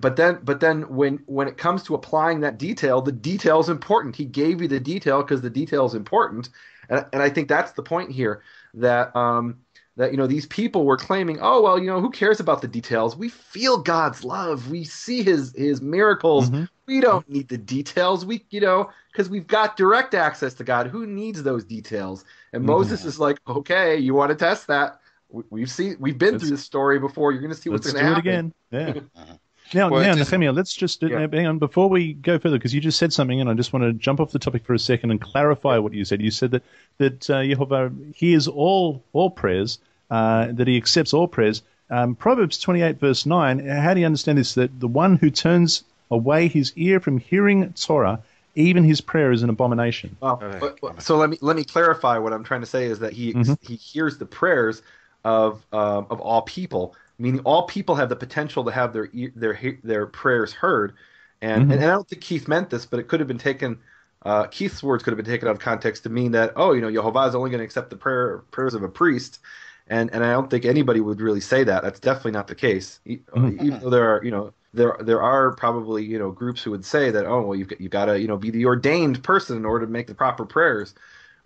But then, but then, when when it comes to applying that detail, the detail is important. He gave you the detail because the detail is important, and and I think that's the point here that um that you know these people were claiming, oh well, you know, who cares about the details? We feel God's love, we see his his miracles. Mm-hmm. We don't need the details. We you know because we've got direct access to God. Who needs those details? And Moses mm-hmm. is like, okay, you want to test that? We, we've seen, we've been let's, through this story before. You're going to see what's going to happen. Let's do it again. Yeah. Now, well, now Nehemiah, let's just yeah. hang on before we go further, because you just said something, and I just want to jump off the topic for a second and clarify what you said. You said that that uh, Yehovah hears all all prayers, uh, that He accepts all prayers. Um, Proverbs twenty-eight verse nine. How do you understand this? That the one who turns away his ear from hearing Torah, even his prayer is an abomination. Well, okay. So let me let me clarify what I'm trying to say is that He mm-hmm. He hears the prayers of um, of all people. Meaning, all people have the potential to have their their their prayers heard, and mm-hmm. and I don't think Keith meant this, but it could have been taken. Uh, Keith's words could have been taken out of context to mean that oh, you know, Yehovah is only going to accept the prayer prayers of a priest, and and I don't think anybody would really say that. That's definitely not the case. Mm-hmm. Even though there are you know there there are probably you know groups who would say that oh well you've got, you've got to you know be the ordained person in order to make the proper prayers.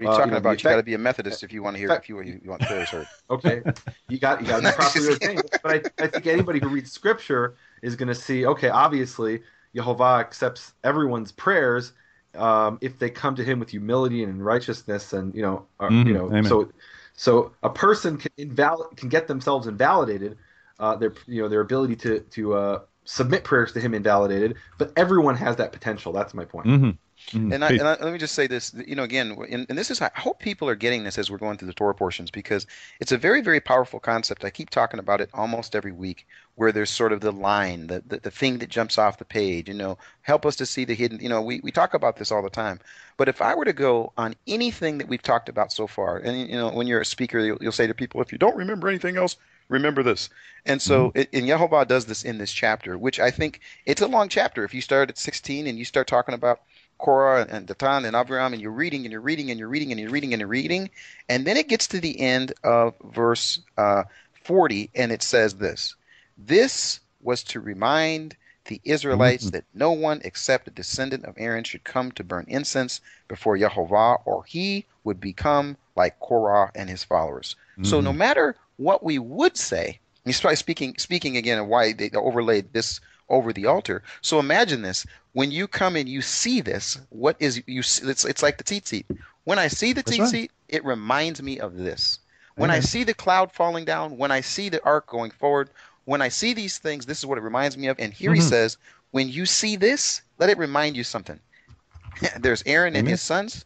You're talking uh, you know, about effect, you got to be a Methodist if you want to hear effect, if you, you want prayers heard. Okay, you got you got to be properly ordained. But I, I think anybody who reads Scripture is going to see. Okay, obviously Yehovah accepts everyone's prayers um, if they come to Him with humility and righteousness, and you know, uh, mm, you know. Amen. So, so a person can invalid can get themselves invalidated, uh, their you know their ability to to uh, submit prayers to Him invalidated. But everyone has that potential. That's my point. Mm-hmm. Mm, and, I, and I, let me just say this, you know, again, and, and this is, I hope people are getting this as we're going through the Torah portions, because it's a very, very powerful concept. I keep talking about it almost every week, where there's sort of the line, the, the, the thing that jumps off the page, you know, help us to see the hidden, you know, we, we talk about this all the time. But if I were to go on anything that we've talked about so far, and, you know, when you're a speaker, you'll, you'll say to people, if you don't remember anything else, remember this. And so, mm-hmm. and Yehovah does this in this chapter, which I think it's a long chapter. If you start at sixteen and you start talking about Korah and Datan and Aviram, and you're reading and you're reading and you're reading and you're reading and you're reading, and then it gets to the end of verse uh, forty, and it says this: "This was to remind the Israelites that no one except a descendant of Aaron should come to burn incense before Yehovah, or he would become like Korah and his followers." Mm-hmm. So no matter what we would say, he's probably speaking speaking again of why they overlaid this over the altar. So imagine this. When you come and you see this, what is you? It's it's like the tzitzit. When I see the That's tzitzit, right. it reminds me of this. When mm-hmm. I see the cloud falling down, when I see the ark going forward, when I see these things, this is what it reminds me of. And here mm-hmm. he says, when you see this, let it remind you something. There's Aaron and mm-hmm. his sons,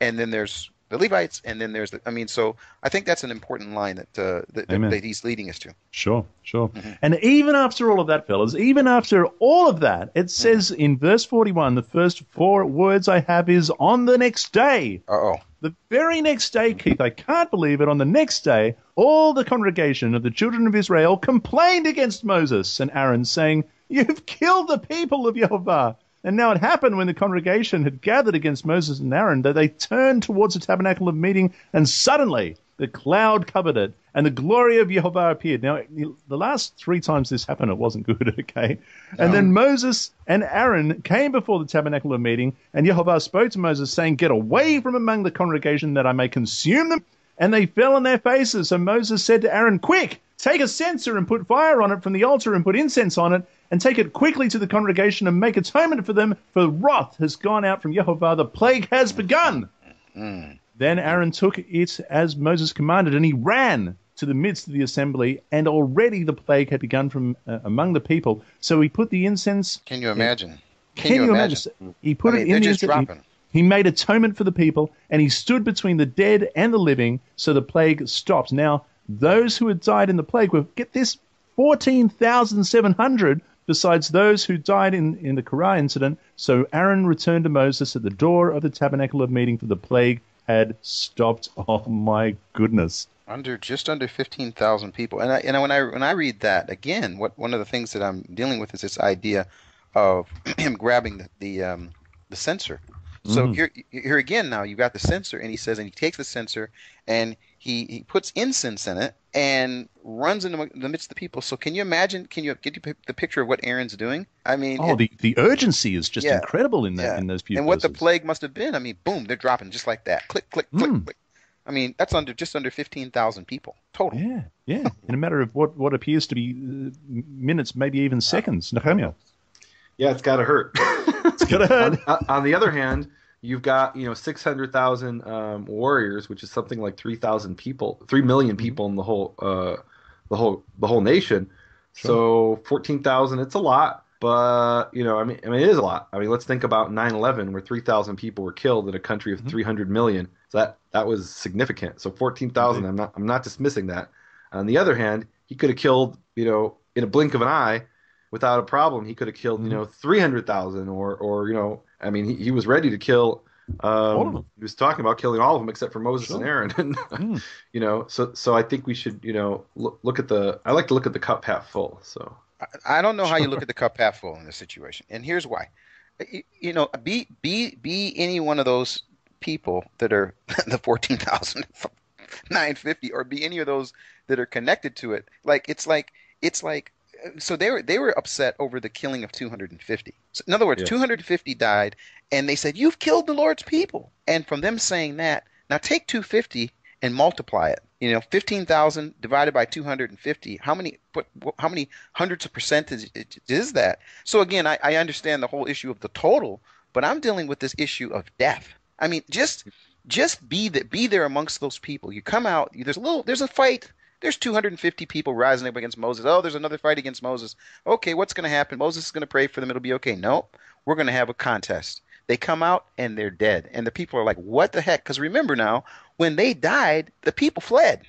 and then there's the Levites, and then there's the, I mean, so I think that's an important line that uh, that, that he's leading us to. Sure, sure. Mm-hmm. And even after all of that, fellas, even after all of that, it says mm-hmm. in verse forty-one, the first four words I have is on the next day. Uh-oh. The very next day, Keith, I can't believe it, on the next day, all the congregation of the children of Israel complained against Moses and Aaron, saying, "You've killed the people of Yehovah." And now it happened when the congregation had gathered against Moses and Aaron that they turned towards the tabernacle of meeting, and suddenly the cloud covered it, and the glory of Yehovah appeared. Now, the last three times this happened, it wasn't good, okay? No. And then Moses and Aaron came before the tabernacle of meeting, and Yehovah spoke to Moses, saying, "Get away from among the congregation that I may consume them." And they fell on their faces. So Moses said to Aaron, "Quick, take a censer and put fire on it from the altar and put incense on it, and take it quickly to the congregation and make atonement for them, for wrath has gone out from Yehovah, the plague has begun." Mm-hmm. Then Aaron took it as Moses commanded, and he ran to the midst of the assembly, and already the plague had begun from uh, among the people. So he put the incense. Can you imagine? Can, can you imagine? imagine? He put I mean, it in the incense. He made atonement for the people, and he stood between the dead and the living, so the plague stopped. Now, those who had died in the plague were, get this, fourteen thousand seven hundred, besides those who died in, in the Korah incident. So Aaron returned to Moses at the door of the tabernacle of meeting, for the plague had stopped. Oh, my goodness. Under just under fifteen thousand people, and I, and when I when I read that again, what one of the things that I'm dealing with is this idea of him grabbing the the, um, the censer. So mm. here, here again now, you've got the censer, and he says, and he takes the censer, and he, he puts incense in it, and runs into the midst of the people. So can you imagine, can you get the picture of what Aaron's doing? I mean... Oh, it, the, the urgency is just yeah, incredible in that yeah. in those few And places. What the plague must have been, I mean, boom, they're dropping just like that. Click, click, click, mm. click. I mean, that's under just under fifteen thousand people total. Yeah, yeah. In a matter of what, what appears to be minutes, maybe even seconds. Uh, Nehemiah. Yeah, it's got to hurt. On, on the other hand, you've got, you know, six hundred thousand um, warriors, which is something like three thousand people, three million people in the whole, uh, the whole, the whole nation. Sure. So fourteen thousand, it's a lot, but you know, I mean, I mean, it is a lot. I mean, let's think about nine eleven, where three thousand people were killed in a country of mm-hmm. three hundred million. So that that was significant. So fourteen thousand, mm-hmm. I'm not, I'm not dismissing that. On the other hand, he could have killed, you know, in a blink of an eye. Without a problem, he could have killed, you know, three hundred thousand or, or you know, I mean, he, he was ready to kill. Um, all of them. He was talking about killing all of them except for Moses sure. and Aaron. And, mm. you know, so so I think we should, you know, look, look at the – I like to look at the cup half full. So I, I don't know sure. how you look at the cup half full in this situation, and here's why. You, you know, be, be, be any one of those people that are the fourteen thousand nine hundred fifty, or be any of those that are connected to it. Like it's like it's like – So they were they were upset over the killing of two hundred fifty. So in other words, yeah. two hundred fifty died, and they said, "You've killed the Lord's people." And from them saying that, now take two hundred fifty and multiply it. You know, fifteen thousand divided by two hundred fifty. How many? What, how many hundreds of percentage is that? So again, I, I understand the whole issue of the total, but I'm dealing with this issue of death. I mean, just just be that be there amongst those people. You come out. There's a little. There's a fight. There's two hundred fifty people rising up against Moses. Oh, there's another fight against Moses. Okay, what's going to happen? Moses is going to pray for them. It'll be okay. Nope. We're going to have a contest. They come out and they're dead. And the people are like, what the heck? Because remember now, when they died, the people fled.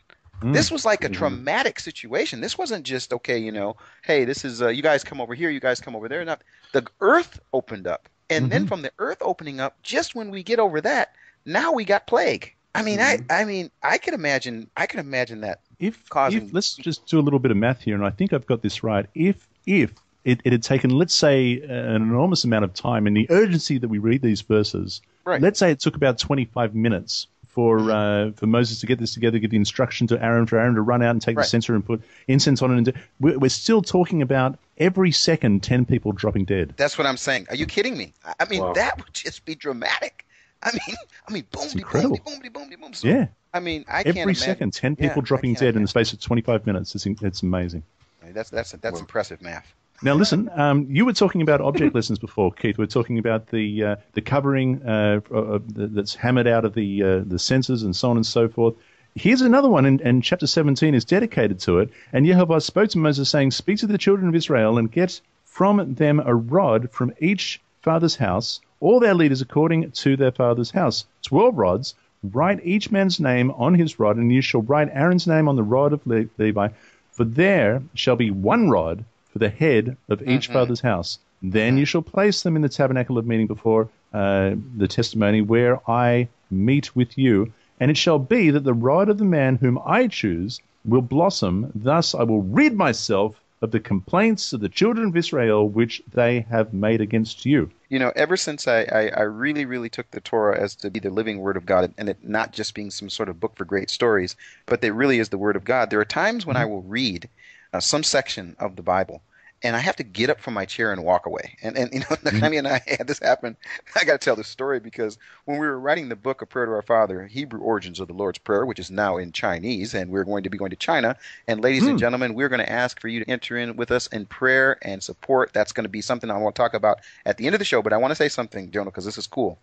Mm. This was like a mm-hmm. traumatic situation. This wasn't just, okay, you know, hey, this is uh, you guys come over here, you guys come over there. Not, the earth opened up. And mm-hmm. then from the earth opening up, just when we get over that, now we got plague. I mean, mm-hmm. I, I mean, I could imagine, I could imagine that. If, causing... if let's just do a little bit of math here, and I think I've got this right. If if it, it had taken, let's say, an enormous amount of time, and the urgency that we read these verses, right. let's say it took about twenty-five minutes for uh, for Moses to get this together, give the instruction to Aaron, for Aaron to run out and take right. the censer and put incense on it. And do, we're, we're still talking about every second ten people dropping dead. That's what I'm saying. Are you kidding me? I mean, wow. that would just be dramatic. I mean, I mean, boom, de, boom, de, boom, de, boom, de, boom. So, yeah. I mean, I every can't every second, ten people yeah, dropping dead imagine. in the space of twenty-five minutes. It's it's amazing. That's that's that's wow. impressive math. Now listen, um, you were talking about object lessons before, Keith. We were talking about the uh, the covering uh, uh, that's hammered out of the uh, the censers and so on and so forth. Here's another one, and, and chapter seventeen is dedicated to it. And Yehovah spoke to Moses, saying, "Speak to the children of Israel and get from them a rod from each father's house, all their leaders according to their father's house, twelve rods. Write each man's name on his rod, and you shall write Aaron's name on the rod of Le- Levi, for there shall be one rod." For the head of each mm-hmm. father's house. Then mm-hmm. you shall place them in the tabernacle of meeting before uh, the testimony where I meet with you. And it shall be that the rod of the man whom I choose will blossom. Thus I will rid myself of the complaints of the children of Israel which they have made against you. You know, ever since I, I, I really, really took the Torah as to be the living Word of God, and it not just being some sort of book for great stories, but that really is the Word of God, there are times when I will read Uh, some section of the Bible, and I have to get up from my chair and walk away. And, and you know, Nakani and I had this happen. I got to tell this story because when we were writing the book of Prayer to Our Father, Hebrew Origins of the Lord's Prayer, which is now in Chinese, and we're going to be going to China. And ladies mm. and gentlemen, we're going to ask for you to enter in with us in prayer and support. That's going to be something I want to talk about at the end of the show, but I want to say something, Jonah, because this is cool.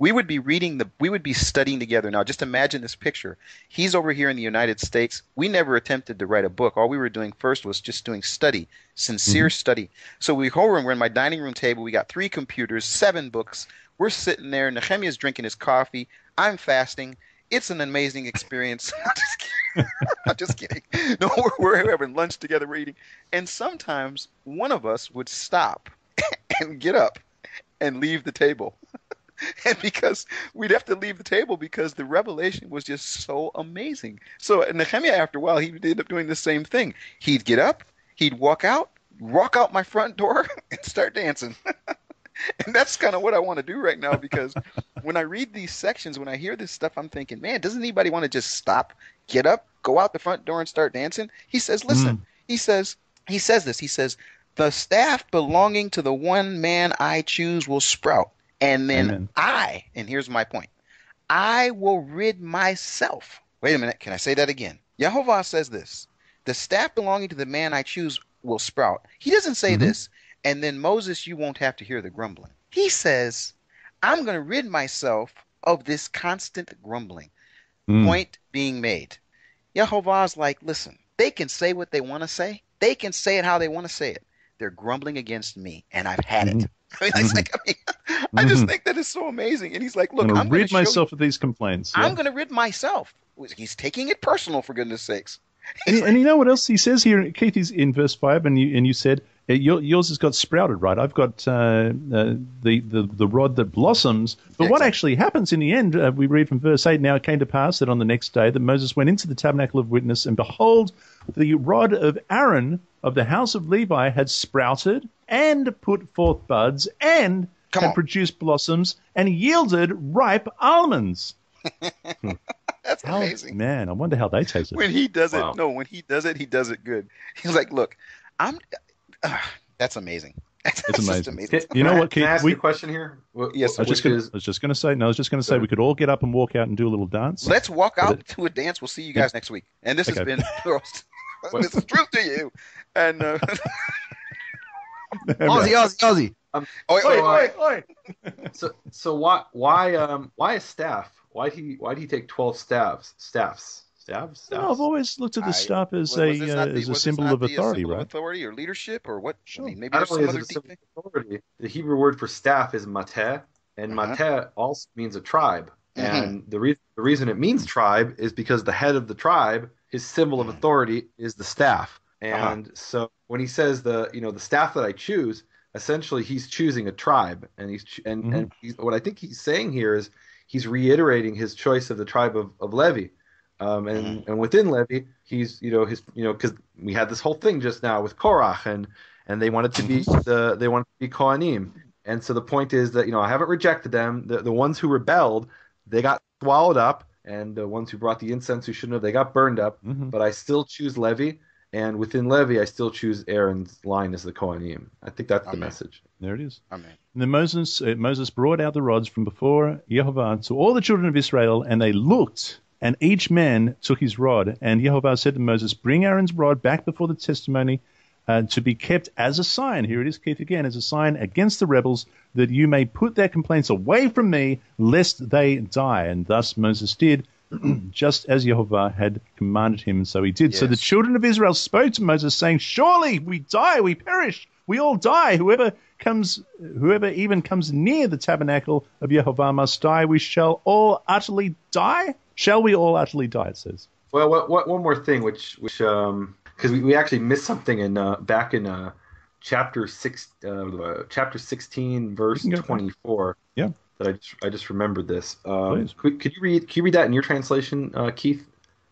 We would be reading the, we would be studying together. Now, just imagine this picture. He's over here in the United States. We never attempted to write a book. All we were doing first was just doing study, sincere mm-hmm. study. So we go over and we're in my dining room table. We got three computers, seven books. We're sitting there. Nehemiah's drinking his coffee. I'm fasting. It's an amazing experience. I'm just kidding. I'm just kidding. No, we're, we're having lunch together, we're eating. And sometimes one of us would stop and get up and leave the table. And because we'd have to leave the table because the revelation was just so amazing. So Nehemiah, after a while, he would end up doing the same thing. He'd get up, he'd walk out, walk out my front door, and start dancing. And that's kind of what I want to do right now because when I read these sections, when I hear this stuff, I'm thinking, man, doesn't anybody want to just stop, get up, go out the front door and start dancing? He says, listen, mm. he says, he says this, he says, the staff belonging to the one man I choose will sprout. And then Amen. I, and here's my point, I will rid myself. Wait a minute, can I say that again? Yehovah says this, the staff belonging to the man I choose will sprout. He doesn't say mm-hmm. this, and then Moses, you won't have to hear the grumbling. He says, I'm going to rid myself of this constant grumbling. Mm. Point being made. Yehovah's like, listen, they can say what they want to say. They can say it how they want to say it. They're grumbling against me, and I've had mm-hmm. it. I mean, mm-hmm. like, I, mean mm-hmm. I just think that is so amazing. And he's like, look, I'm going to rid myself you. of these complaints. Yeah. I'm going to rid myself. He's taking it personal, for goodness sakes. And, and you know what else he says here? Keith is in verse five, and you and you said, yours has got sprouted, right? I've got uh, uh, the, the the rod that blossoms. But yeah, what exactly. actually happens in the end, uh, we read from verse eight, now it came to pass that on the next day that Moses went into the tabernacle of witness, and behold, the rod of Aaron of the house of Levi had sprouted and put forth buds and Come had on. produced blossoms and yielded ripe almonds. That's how, amazing. Man, I wonder how they taste it. When he does wow. it, no, when he does it, he does it good. He's like, look, I'm... Uh, that's amazing. That's it's amazing. amazing. You know what, Keith? Can I ask we, you a question here? What, yes. I was, gonna, is, I was just going to say, no, I was just going to say we could all get up and walk out and do a little dance. Let's walk out to a dance. We'll see you guys yeah. next week. And this okay. has been This is truth to you. And uh, Aussie, Aussie, Aussie. Um, oi, so, oi, oi, oi. So, so why, why, um, why a staff? Why did he, why did he take twelve staffs? Staffs. Staff, staff. No, I've always looked at the staff as I, a uh, the, as a symbol of authority, symbol right? Of authority or leadership or what? Sure. I mean, maybe there's some other thing. The Hebrew word for staff is mateh, and uh-huh. Mater also means a tribe. Mm-hmm. And the, re- the reason it means tribe is because the head of the tribe, his symbol of authority, is the staff. And uh-huh. so when he says the, you know, the staff that I choose, essentially he's choosing a tribe. And he's ch- and, mm-hmm. and he's, what I think he's saying here is he's reiterating his choice of the tribe of, of Levi. Um, and, mm-hmm. and within Levi, he's, you know, his, you know, because we had this whole thing just now with Korach, and, and they wanted to be the, they wanted to be Kohanim. And so the point is that, you know, I haven't rejected them. The, the ones who rebelled, they got swallowed up, and the ones who brought the incense who shouldn't have, they got burned up. Mm-hmm. But I still choose Levi, and within Levi, I still choose Aaron's line as the Kohanim. I think that's Amen. The message. There it is. Amen. And then Moses, uh, Moses brought out the rods from before Yehovah to all the children of Israel, and they looked. And each man took his rod, and Yehovah said to Moses, bring Aaron's rod back before the testimony uh, to be kept as a sign. Here it is, Keith, again, as a sign against the rebels, that you may put their complaints away from me, lest they die. And thus Moses did, just as Yehovah had commanded him, and so he did. Yes. So the children of Israel spoke to Moses, saying, surely we die, we perish, we all die. Whoever comes, whoever even comes near the tabernacle of Yehovah must die. We shall all utterly die. Shall we all utterly die, it says. Well, what, what, one more thing, which, which, um, because we, we actually missed something in uh, back in uh, chapter six, uh, chapter sixteen, verse twenty-four. Yeah. That I just, I just remembered this. Um, could, could you read? Can you read that in your translation, uh, Keith?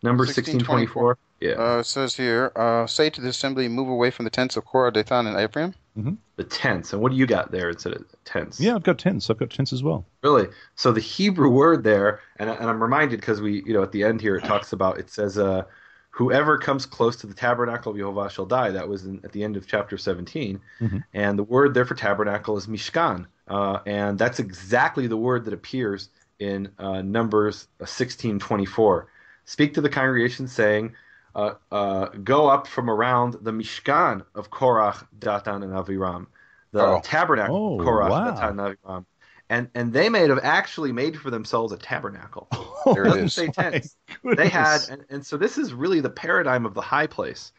Number sixteen twenty-four. Yeah. Uh, it says here, uh, say to the assembly, move away from the tents of Korah, Dathan, and Ephraim. Mm-hmm. The tents. And what do you got there instead of tents? Yeah, I've got tents. I've got tents as well. Really? So the Hebrew word there, and, and I'm reminded because we, you know, at the end here it talks about, it says, uh, whoever comes close to the tabernacle of Jehovah shall die. That was in, at the end of chapter seventeen. Mm-hmm. And the word there for tabernacle is mishkan. Uh, and that's exactly the word that appears in uh, Numbers sixteen twenty-four. Speak to the congregation saying, Uh, uh, go up from around the Mishkan of Korach, Datan, and Aviram, the oh. tabernacle oh, of Korach, wow. Datan, and Aviram. And, and they may have actually made for themselves a tabernacle. Oh, there it doesn't is. Say tents. They had, and, and so this is really the paradigm of the high place.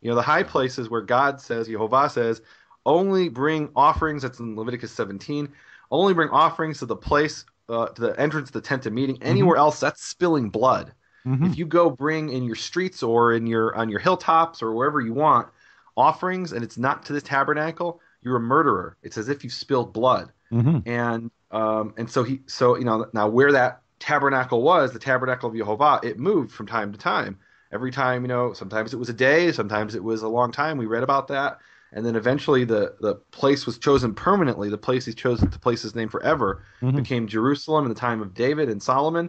You know, the high place is where God says, Yehovah says, only bring offerings, that's in Leviticus seventeen, only bring offerings to the place, uh, to the entrance of the tent of meeting. Anywhere mm-hmm. else, that's spilling blood. Mm-hmm. If you go bring in your streets or in your on your hilltops or wherever you want offerings, and it's not to the tabernacle, you're a murderer. It's as if you spilled blood. Mm-hmm. And um, and so he so you know now where that tabernacle was, the tabernacle of Jehovah, it moved from time to time. Every time, you know, sometimes it was a day, sometimes it was a long time. We read about that, and then eventually the the place was chosen permanently. The place he chose, the place is named forever, mm-hmm. became Jerusalem in the time of David and Solomon.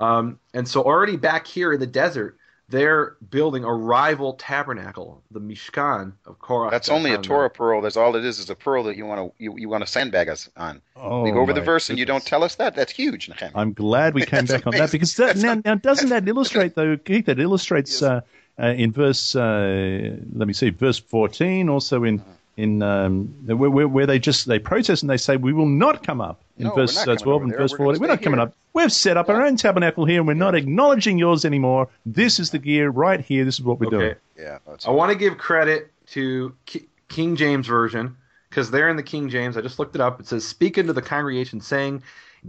Um, and so already back here in the desert, they're building a rival tabernacle, the Mishkan of Korach. That's only a Torah pearl. That's all it is, is a pearl that you want to you, you want to sandbag us on. Oh, we go over the verse goodness. And you don't tell us that. That's huge, Nehemiah. I'm glad we came back amazing. On that because that, now, now doesn't that illustrate though, Keith? That illustrates yes. uh, uh, in verse uh, let me see, verse fourteen. Also in in um, where, where, where they just they protest and they say we will not come up. In no, verse uh, twelve and there. Verse we're fourteen, we're not coming here. Up. We've set up yeah. our own tabernacle here, and we're yeah. not acknowledging yours anymore. This is the gear right here. This is what we're okay. doing. Yeah, I want to give credit to K- King James Version, because they're in the King James. I just looked it up. It says, speak unto the congregation, saying,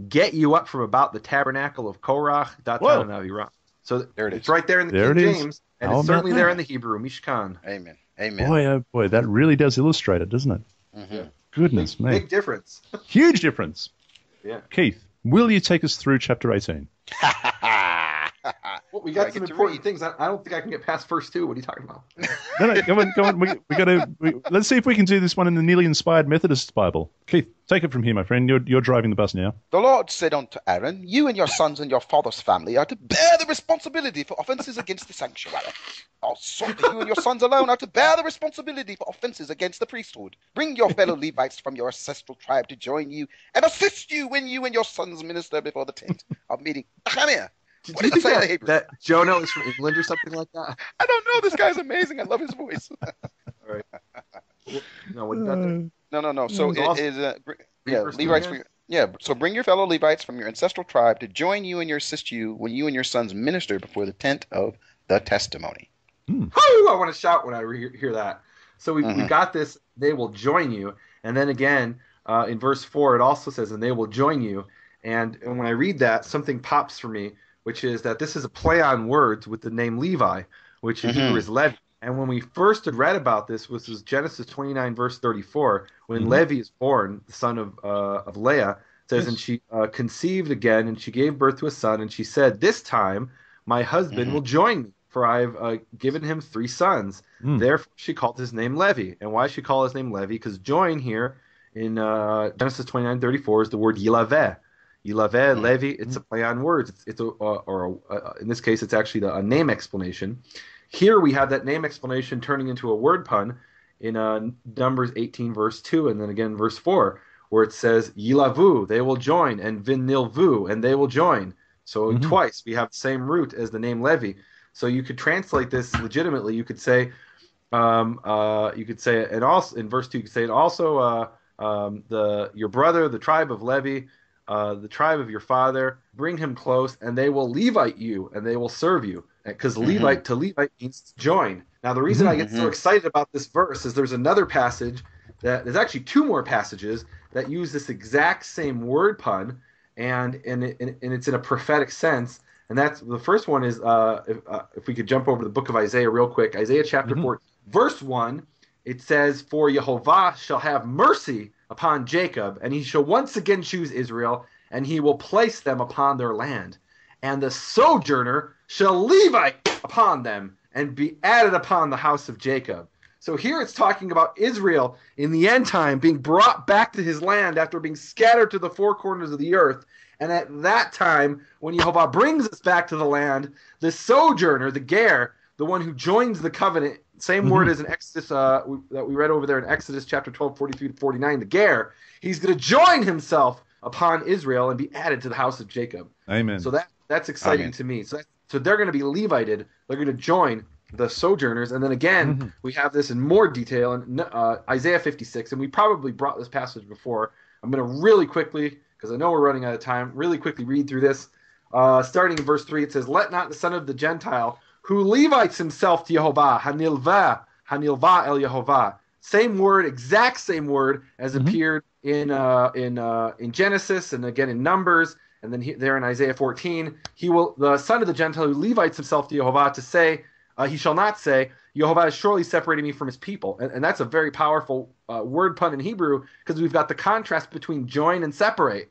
get you up from about the tabernacle of Korach, Datan, and Aviram. So th- there it is. It's right there in the there King James, and How it's certainly that? There in the Hebrew, Mishkan. Amen. Amen. Boy, oh boy, that really does illustrate it, doesn't it? Mm-hmm. Yeah. Goodness, big, man. Big difference. Huge difference. Yeah. Keith, will you take us through chapter eighteen? Well, we got some important read. Things. I, I don't think I can get past verse two. What are you talking about? no, no, come on, come on. We, we gotta, we, let's see if we can do this one in the Nearly Inspired Methodist Bible. Keith, take it from here, my friend. You're, you're driving the bus now. The Lord said unto Aaron, you and your sons and your father's family are to bear the responsibility for offenses against the sanctuary. Also, you and your sons alone are to bear the responsibility for offenses against the priesthood. Bring your fellow Levites from your ancestral tribe to join you and assist you when you and your sons minister before the tent of meeting. Nehemiah. What did you say that, that Jonah is from England or something like that? I don't know. This guy's amazing. I love his voice. All right. No, what, nothing. No, no, no. So it, awesome. It is uh, yeah, Levites. For, yeah. So bring your fellow Levites from your ancestral tribe to join you and your assist you when you and your sons minister before the tent of the testimony. Hmm. Oh, I want to shout when I re- hear that. So we mm-hmm. we got this. They will join you, and then again. uh, in verse four, it also says, and they will join you. And, and when I read that, something pops for me, which is that this is a play on words with the name Levi, which in mm-hmm. Hebrew is Levi. And when we first had read about this, which was Genesis twenty-nine, verse thirty-four, when mm-hmm. Levi is born, the son of uh, of Leah, it says, yes. and she uh, conceived again, and she gave birth to a son, and she said, this time my husband mm-hmm. will join me, for I have uh, given him three sons. Mm. Therefore she called his name Levi. And why she called his name Levi? Because join here in uh, Genesis twenty-nine, thirty-four is the word Yilaveh. Yilaveh, mm-hmm. Levi, it's a play on words. It's, it's a, uh, or a, uh, in this case, it's actually the, a name explanation. Here we have that name explanation turning into a word pun in uh, Numbers eighteen, verse two, and then again verse four, where it says, Yilavu, they will join, and Vinilvu, and they will join. So mm-hmm. twice we have the same root as the name Levi. So you could translate this legitimately. You could say, um, uh, you could say, and also in verse two, you could say, and also uh, um, the your brother, the tribe of Levi, Uh, the tribe of your father, bring him close, and they will Levite you, and they will serve you. Because mm-hmm. Levite to Levite means to join. Now, the reason mm-hmm. I get so excited about this verse is there's another passage, that there's actually two more passages that use this exact same word pun, and and, it, and it's in a prophetic sense. And that's the first one is, uh, if, uh, if we could jump over to the book of Isaiah real quick, Isaiah chapter mm-hmm. four, verse one, it says, for Yehovah shall have mercy upon Jacob, and he shall once again choose Israel, and he will place them upon their land. And the sojourner shall Levite upon them, and be added upon the house of Jacob. So here it's talking about Israel in the end time being brought back to his land after being scattered to the four corners of the earth. And at that time, when Yehovah brings us back to the land, the sojourner, the ger, the one who joins the covenant, same mm-hmm. word as in Exodus uh, we, that we read over there in Exodus chapter twelve, forty-three to forty-nine, the ger, he's going to join himself upon Israel and be added to the house of Jacob. Amen. So that that's exciting Amen. To me. So that, so they're going to be Levited. They're going to join the sojourners. And then again, mm-hmm. we have this in more detail in uh, Isaiah fifty-six, and we probably brought this passage before. I'm going to really quickly, because I know we're running out of time, really quickly read through this. Uh, starting in verse three, it says, let not the son of the Gentile who Levites himself to Yehovah, Hanilvah, Hanilvah el Yehovah. Same word, exact same word as mm-hmm. appeared in uh, in uh, in Genesis and again in Numbers and then he, there in Isaiah fourteen. He will the son of the Gentile who Levites himself to Yehovah to say, uh, he shall not say, Yehovah is surely separating me from his people. And, and that's a very powerful uh, word pun in Hebrew because we've got the contrast between join and separate.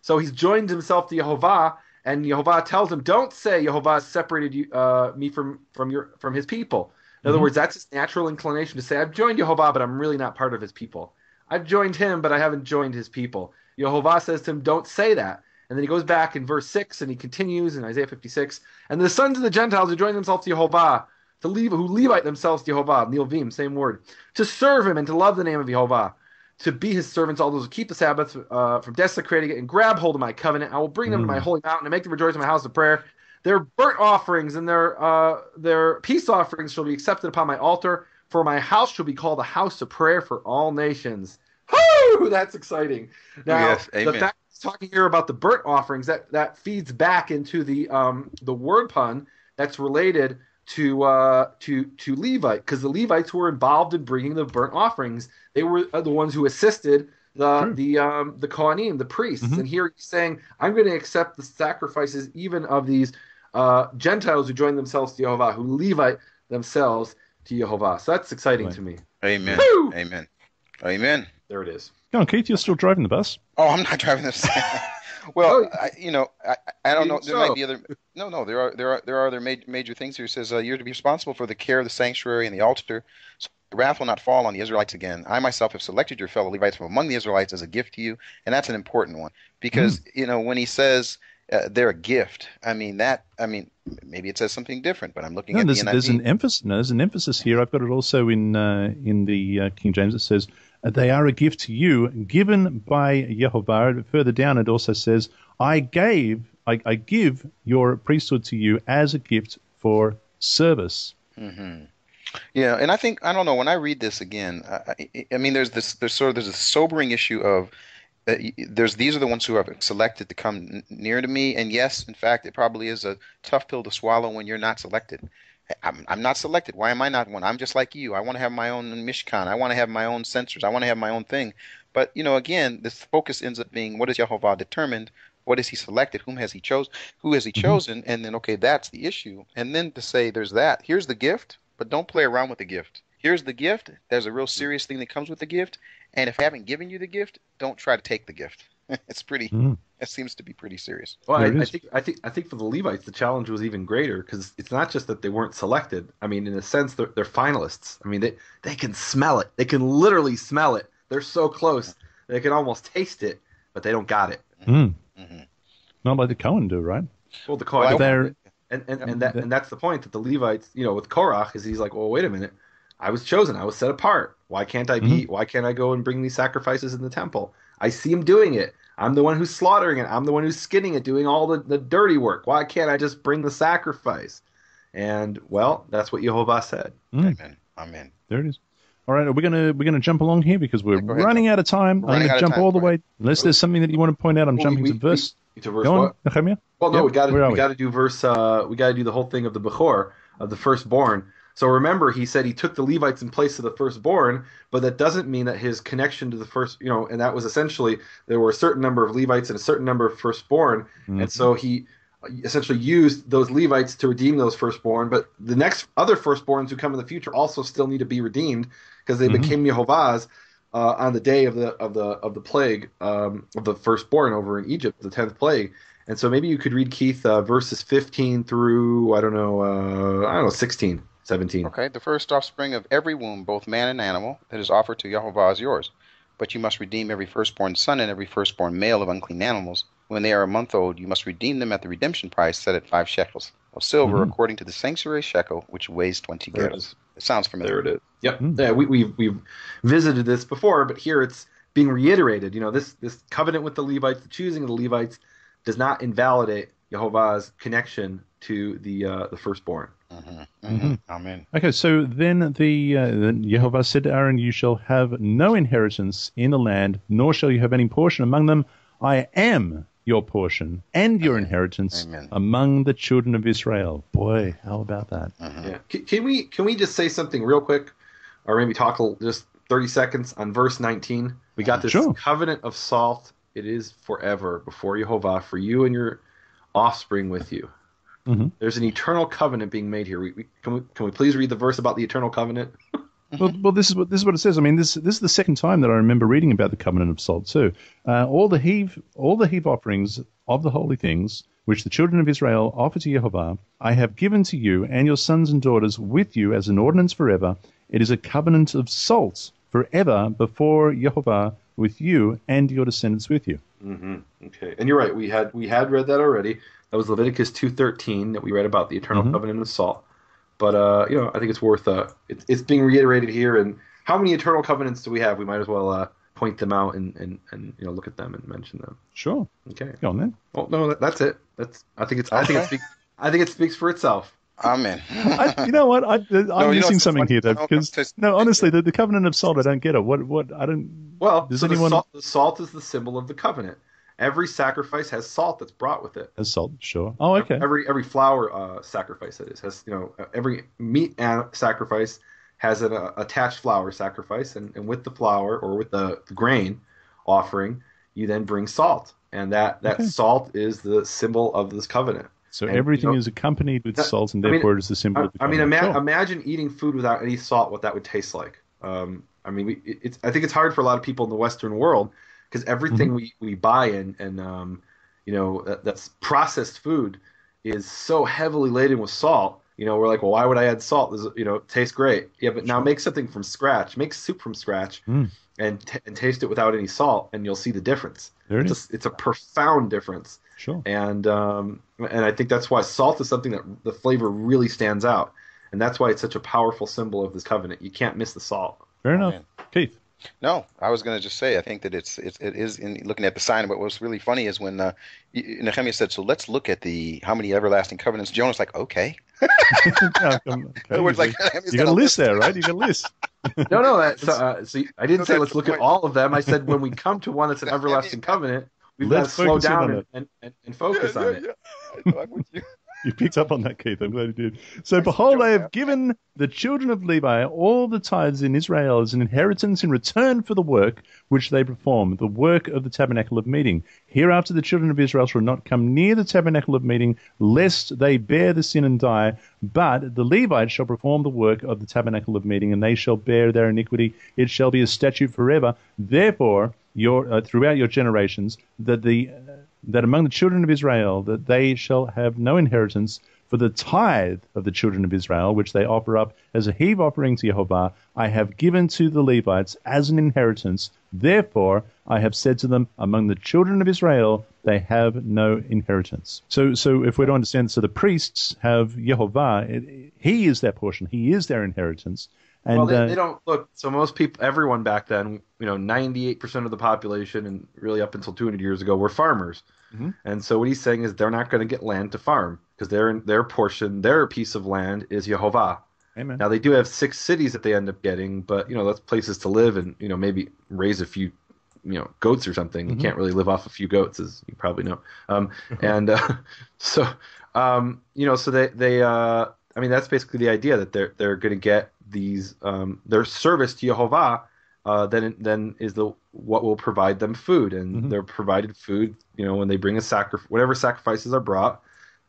So he's joined himself to Yehovah. And Yehovah tells him, don't say Yehovah separated you, uh, me from from your from his people. In other mm-hmm. words, that's his natural inclination to say, I've joined Yehovah, but I'm really not part of his people. I've joined him, but I haven't joined his people. Yehovah says to him, don't say that. And then he goes back in verse six, and he continues in Isaiah fifty-six. And the sons of the Gentiles who join themselves to Yehovah, to leave, who Levite themselves to Yehovah, Nilvim, same word, to serve him and to love the name of Yehovah. To be his servants, all those who keep the Sabbath uh, from desecrating it, and grab hold of my covenant. I will bring them mm. to my holy mountain and make them rejoice in my house of prayer. Their burnt offerings and their uh, their peace offerings shall be accepted upon my altar, for my house shall be called a house of prayer for all nations. Woo! That's exciting. Now, yes, the fact he's talking here about the burnt offerings, that, that feeds back into the um, the word pun that's related to uh, to to Levite, because the Levites were involved in bringing the burnt offerings. They were the ones who assisted the True. the um, the Kohanim, the priests. Mm-hmm. And here he's saying, I'm going to accept the sacrifices even of these uh, Gentiles who join themselves to Yehovah, who Levite themselves to Yehovah. So that's exciting right. to me. Amen. Woo! Amen. Amen. There it is. Go on, Keith. You're still driving the bus. Oh, I'm not driving this. Well, oh, I, you know, I, I don't know. There so. might be other. No, no, there are there are there are other major, major things here. It says uh, you're to be responsible for the care of the sanctuary and the altar. So the wrath will not fall on the Israelites again. I myself have selected your fellow Levites from among the Israelites as a gift to you, and that's an important one because mm. you know when he says uh, they're a gift, I mean that. I mean maybe it says something different, but I'm looking no, at there's, the N I V. There's an emphasis. No, there's an emphasis here. I've got it also in uh, in the uh, King James. It says, they are a gift to you, given by Yehovah. Further down, it also says, I gave, I, I give your priesthood to you as a gift for service. Mm-hmm. Yeah, and I think, I don't know, when I read this again, I, I, I mean, there's this, there's sort of, there's a sobering issue of, uh, there's these are the ones who have selected to come n- near to me, and yes, in fact, it probably is a tough pill to swallow when you're not selected. I'm, I'm not selected. Why am I not one? I'm just like you. I want to have my own Mishkan. I want to have my own censors. I want to have my own thing. But, you know, again, this focus ends up being, what has Yehovah determined? What has he selected? Whom has he chosen? Who has he chosen? And then, okay, that's the issue. And then to say there's that. Here's the gift, but don't play around with the gift. Here's the gift. There's a real serious thing that comes with the gift. And if I haven't given you the gift, don't try to take the gift. It's pretty. Mm. It seems to be pretty serious. Well, I, I think I think I think for the Levites, the challenge was even greater because it's not just that they weren't selected. I mean, in a sense, they're, they're finalists. I mean, they they can smell it. They can literally smell it. They're so close. They can almost taste it, but they don't got it. Mm. Mm-hmm. Not like the Cohen do, right? Well, the Cohen. Well, and and and that and that's the point that the Levites, you know, with Korach, is he's like, well, wait a minute. I was chosen. I was set apart. Why can't I be? Mm-hmm. Why can't I go and bring these sacrifices in the temple? I see him doing it. I'm the one who's slaughtering it. I'm the one who's skinning it, doing all the, the dirty work. Why can't I just bring the sacrifice? And, well, that's what Yehovah said. Mm. Amen. Amen. There it is. All right, are we gonna we're gonna jump along here because we're yeah, running out of time. We're I'm gonna jump time, all the way. Unless there's something that you want to point out, I'm well, jumping we, to verse. We, to verse go on, Nehemiah. Well, no, yep. we got to we got to do verse. Uh, we got to do the whole thing of the Bechor, of the firstborn. So remember, he said he took the Levites in place of the firstborn, but that doesn't mean that his connection to the first, you know, and that was essentially there were a certain number of Levites and a certain number of firstborn, mm-hmm. and so he essentially used those Levites to redeem those firstborn, but the next other firstborns who come in the future also still need to be redeemed because they mm-hmm. became Yehovah's uh, on the day of the of the of the plague um, of the firstborn over in Egypt, the tenth plague. And so maybe you could read, Keith, uh, verses fifteen through I don't know uh, I don't know sixteen. seventeen. Okay, the first offspring of every womb, both man and animal, that is offered to Yehovah is yours. But you must redeem every firstborn son and every firstborn male of unclean animals. When they are a month old, you must redeem them at the redemption price set at five shekels of silver, mm-hmm. according to the sanctuary shekel, which weighs twenty gerahs. It, it sounds familiar. There it is. Yep. Mm-hmm. Yeah, we, we've we've visited this before, but here it's being reiterated. You know, this this covenant with the Levites, the choosing of the Levites, does not invalidate Yehovah's connection to the uh, the firstborn. Mm-hmm. Mm-hmm. Amen. Okay, so then the uh, Yehovah said to Aaron, "You shall have no inheritance in the land, nor shall you have any portion among them. I am your portion and your Amen. Inheritance Amen. Among the children of Israel." Boy, how about that? Mm-hmm. Yeah. Can, can we can we just say something real quick, or maybe talk just thirty seconds on verse nineteen? We got this sure. covenant of salt; it is forever before Yehovah for you and your offspring with you. Mm-hmm. There's an eternal covenant being made here. We, we, can we can we please read the verse about the eternal covenant? well, well, this is what this is what it says. I mean, this this is the second time that I remember reading about the covenant of salt too. Uh, all the heave all the heave offerings of the holy things which the children of Israel offer to Yehovah, I have given to you and your sons and daughters with you as an ordinance forever. It is a covenant of salt forever before Yehovah with you and your descendants with you. Mm-hmm. Okay, and you're right. We had we had read that already. That was Leviticus two thirteen that we read about the eternal mm-hmm. covenant of salt. But, uh, you know, I think it's worth uh, – it, it's being reiterated here. And how many eternal covenants do we have? We might as well uh, point them out and, and, and, you know, look at them and mention them. Sure. Okay. Go on then. Well, no, that, that's it. That's I think it's. I think it speaks, I think it speaks for itself. Amen. I, you know what? I, I'm no, missing something funny. Here, though, because no, just, no honestly, the, the covenant of salt, I don't get it. What? What? I don't. Well, does so anyone? The salt, the salt is the symbol of the covenant. Every sacrifice has salt that's brought with it. Has salt, sure. Oh, okay. Every every flower uh, sacrifice that is has you know every meat sacrifice has an uh, attached flour sacrifice, and, and with the flour or with the, the grain offering, you then bring salt, and that, that okay. salt is the symbol of this covenant. So and, everything you know, is accompanied with that, salt, and therefore I mean, it is the symbol. I, of the covenant. I mean, ima- sure. imagine eating food without any salt. What that would taste like. Um, I mean, we, it's I think it's hard for a lot of people in the Western world. Because everything mm-hmm. we, we buy and, and um, you know, that, that's processed food is so heavily laden with salt. You know, we're like, well, why would I add salt? This, you know, it tastes great. Yeah, but sure. now make something from scratch. Make soup from scratch mm. and t- and taste it without any salt, and you'll see the difference. There it it's, is. A, it's a profound difference. Sure. And, um, and I think that's why salt is something that the flavor really stands out. And that's why it's such a powerful symbol of this covenant. You can't miss the salt. Fair enough. Oh, Keith. No, I was going to just say I think that it's it, it is in looking at the sign. But what's really funny is when uh, Nehemiah said, "So let's look at the how many everlasting covenants." Jonah's like, "Okay." no, in other words, like you got a list there, right? You got a list. no, no. That's, uh, see, I didn't no, say let's look point. At all of them. I said when we come to one that's an everlasting covenant, we've got to slow down and, and, and focus yeah, on yeah, it. Yeah. I know, I'm with you. You picked up on that, Keith. I'm glad you did. So, behold, I have given the children of Levi all the tithes in Israel as an inheritance in return for the work which they perform, the work of the tabernacle of meeting. Hereafter the children of Israel shall not come near the tabernacle of meeting, lest they bear the sin and die. But the Levites shall perform the work of the tabernacle of meeting, and they shall bear their iniquity. It shall be a statute forever. Therefore, your uh, throughout your generations, that the... Uh, that among the children of Israel, that they shall have no inheritance, for the tithe of the children of Israel, which they offer up as a heave offering to Jehovah, I have given to the Levites as an inheritance. Therefore, I have said to them, among the children of Israel, they have no inheritance. So, so if we don't understand, so the priests have Jehovah, it, he is their portion, he is their inheritance. And, well, they, uh, they don't look. So most people, everyone back then, you know, ninety-eight percent of the population, and really up until two hundred years ago, were farmers. Mm-hmm. And so what he's saying is they're not going to get land to farm because their their portion, their piece of land is Yehovah. Amen. Now they do have six cities that they end up getting, but you know that's places to live and you know maybe raise a few, you know, goats or something. Mm-hmm. You can't really live off a few goats, as you probably know. Um, and uh, so um, you know, so they they uh, I mean that's basically the idea that they're they're going to get. These um, their service to Yehovah, uh, then then is the what will provide them food, and mm-hmm. they're provided food. You know, when they bring a sacrifice, whatever sacrifices are brought,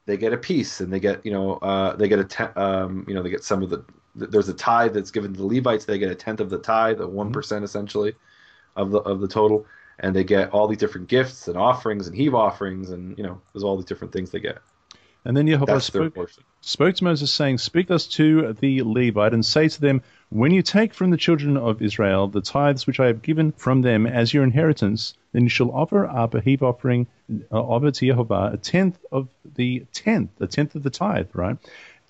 they get a piece, and they get you know uh, they get a te- um, you know they get some of the there's a tithe that's given to the Levites. They get a tenth of the tithe, the one percent mm-hmm. essentially of the of the total, and they get all these different gifts and offerings and heave offerings, and you know there's all these different things they get. And then Yehovah spoke, spoke to Moses, saying, "Speak thus to the Levite, and say to them, when you take from the children of Israel the tithes which I have given from them as your inheritance, then you shall offer up a heave offering of it to Yehovah, a tenth of the tenth, a tenth of the tithe, right?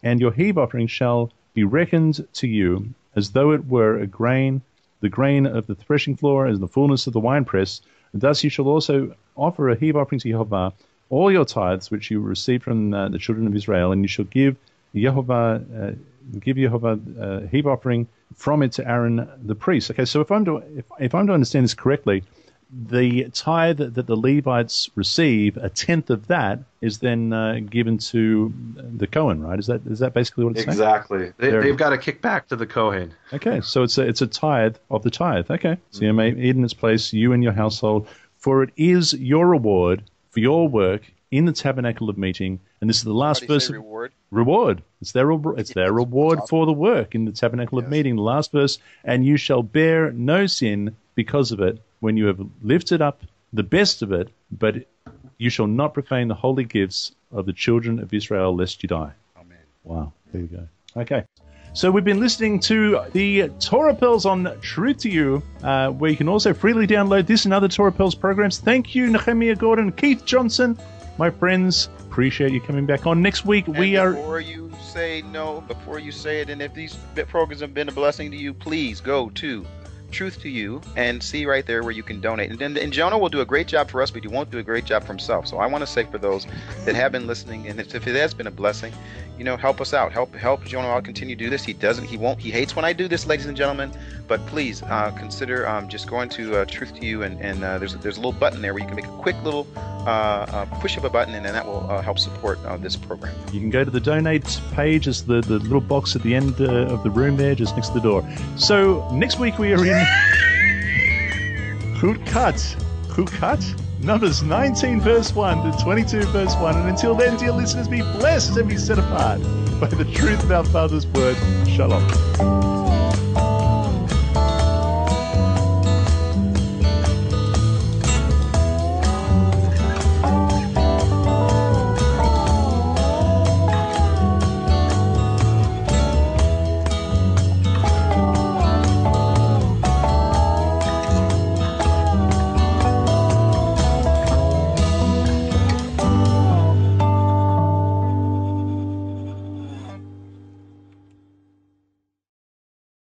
And your heave offering shall be reckoned to you as though it were a grain, the grain of the threshing floor, as the fullness of the winepress. Thus you shall also offer a heave offering to Yehovah, all your tithes which you receive from uh, the children of Israel, and you shall give Yehovah, uh, give Yehovah a uh, heave offering from it to Aaron the priest." Okay, so if I'm to if, if I'm to understand this correctly, the tithe that the Levites receive, a tenth of that is then uh, given to the Kohen, right? Is that is that basically what it's exactly. saying? Exactly. They, they've got to kick back to the Kohen. Okay, so it's a, it's a tithe of the tithe. Okay, so mm-hmm. you may eat in its place, you and your household, for it is your reward for your work in the tabernacle of meeting. And this is the last verse. Of, reward? Reward. It's their, it's their reward for the work in the tabernacle yes. of meeting. The last verse, and you shall bear no sin because of it when you have lifted up the best of it, but you shall not profane the holy gifts of the children of Israel, lest you die. Amen. Wow. There you go. Okay. So we've been listening to the Torah Pearls on Truth to You, uh, where you can also freely download this and other Torah Pearls programs. Thank you, Nehemiah Gordon, Keith Johnson, my friends. Appreciate you coming back on next week. And we are. Before you say no, before you say it, and if these programs have been a blessing to you, please go to Truth to You and see right there where you can donate. And then and Jonah will do a great job for us, but he won't do a great job for himself. So I want to say for those that have been listening, and if, if it has been a blessing, you know, help us out. Help help Jonah out continue to do this. He doesn't. He won't. He hates when I do this, ladies and gentlemen. But please uh, consider um, just going to uh, Truth to You, and, and uh, there's, there's a little button there where you can make a quick little uh, uh, push of a button, and then that will uh, help support uh, this program. You can go to the donate page. It's the, the little box at the end uh, of the room there, just next to the door. So next week we are in Chukat. Chukat? Numbers nineteen verse one to twenty-two verse one. And until then, dear listeners, be blessed and be set apart by the truth of our Father's word. Shalom.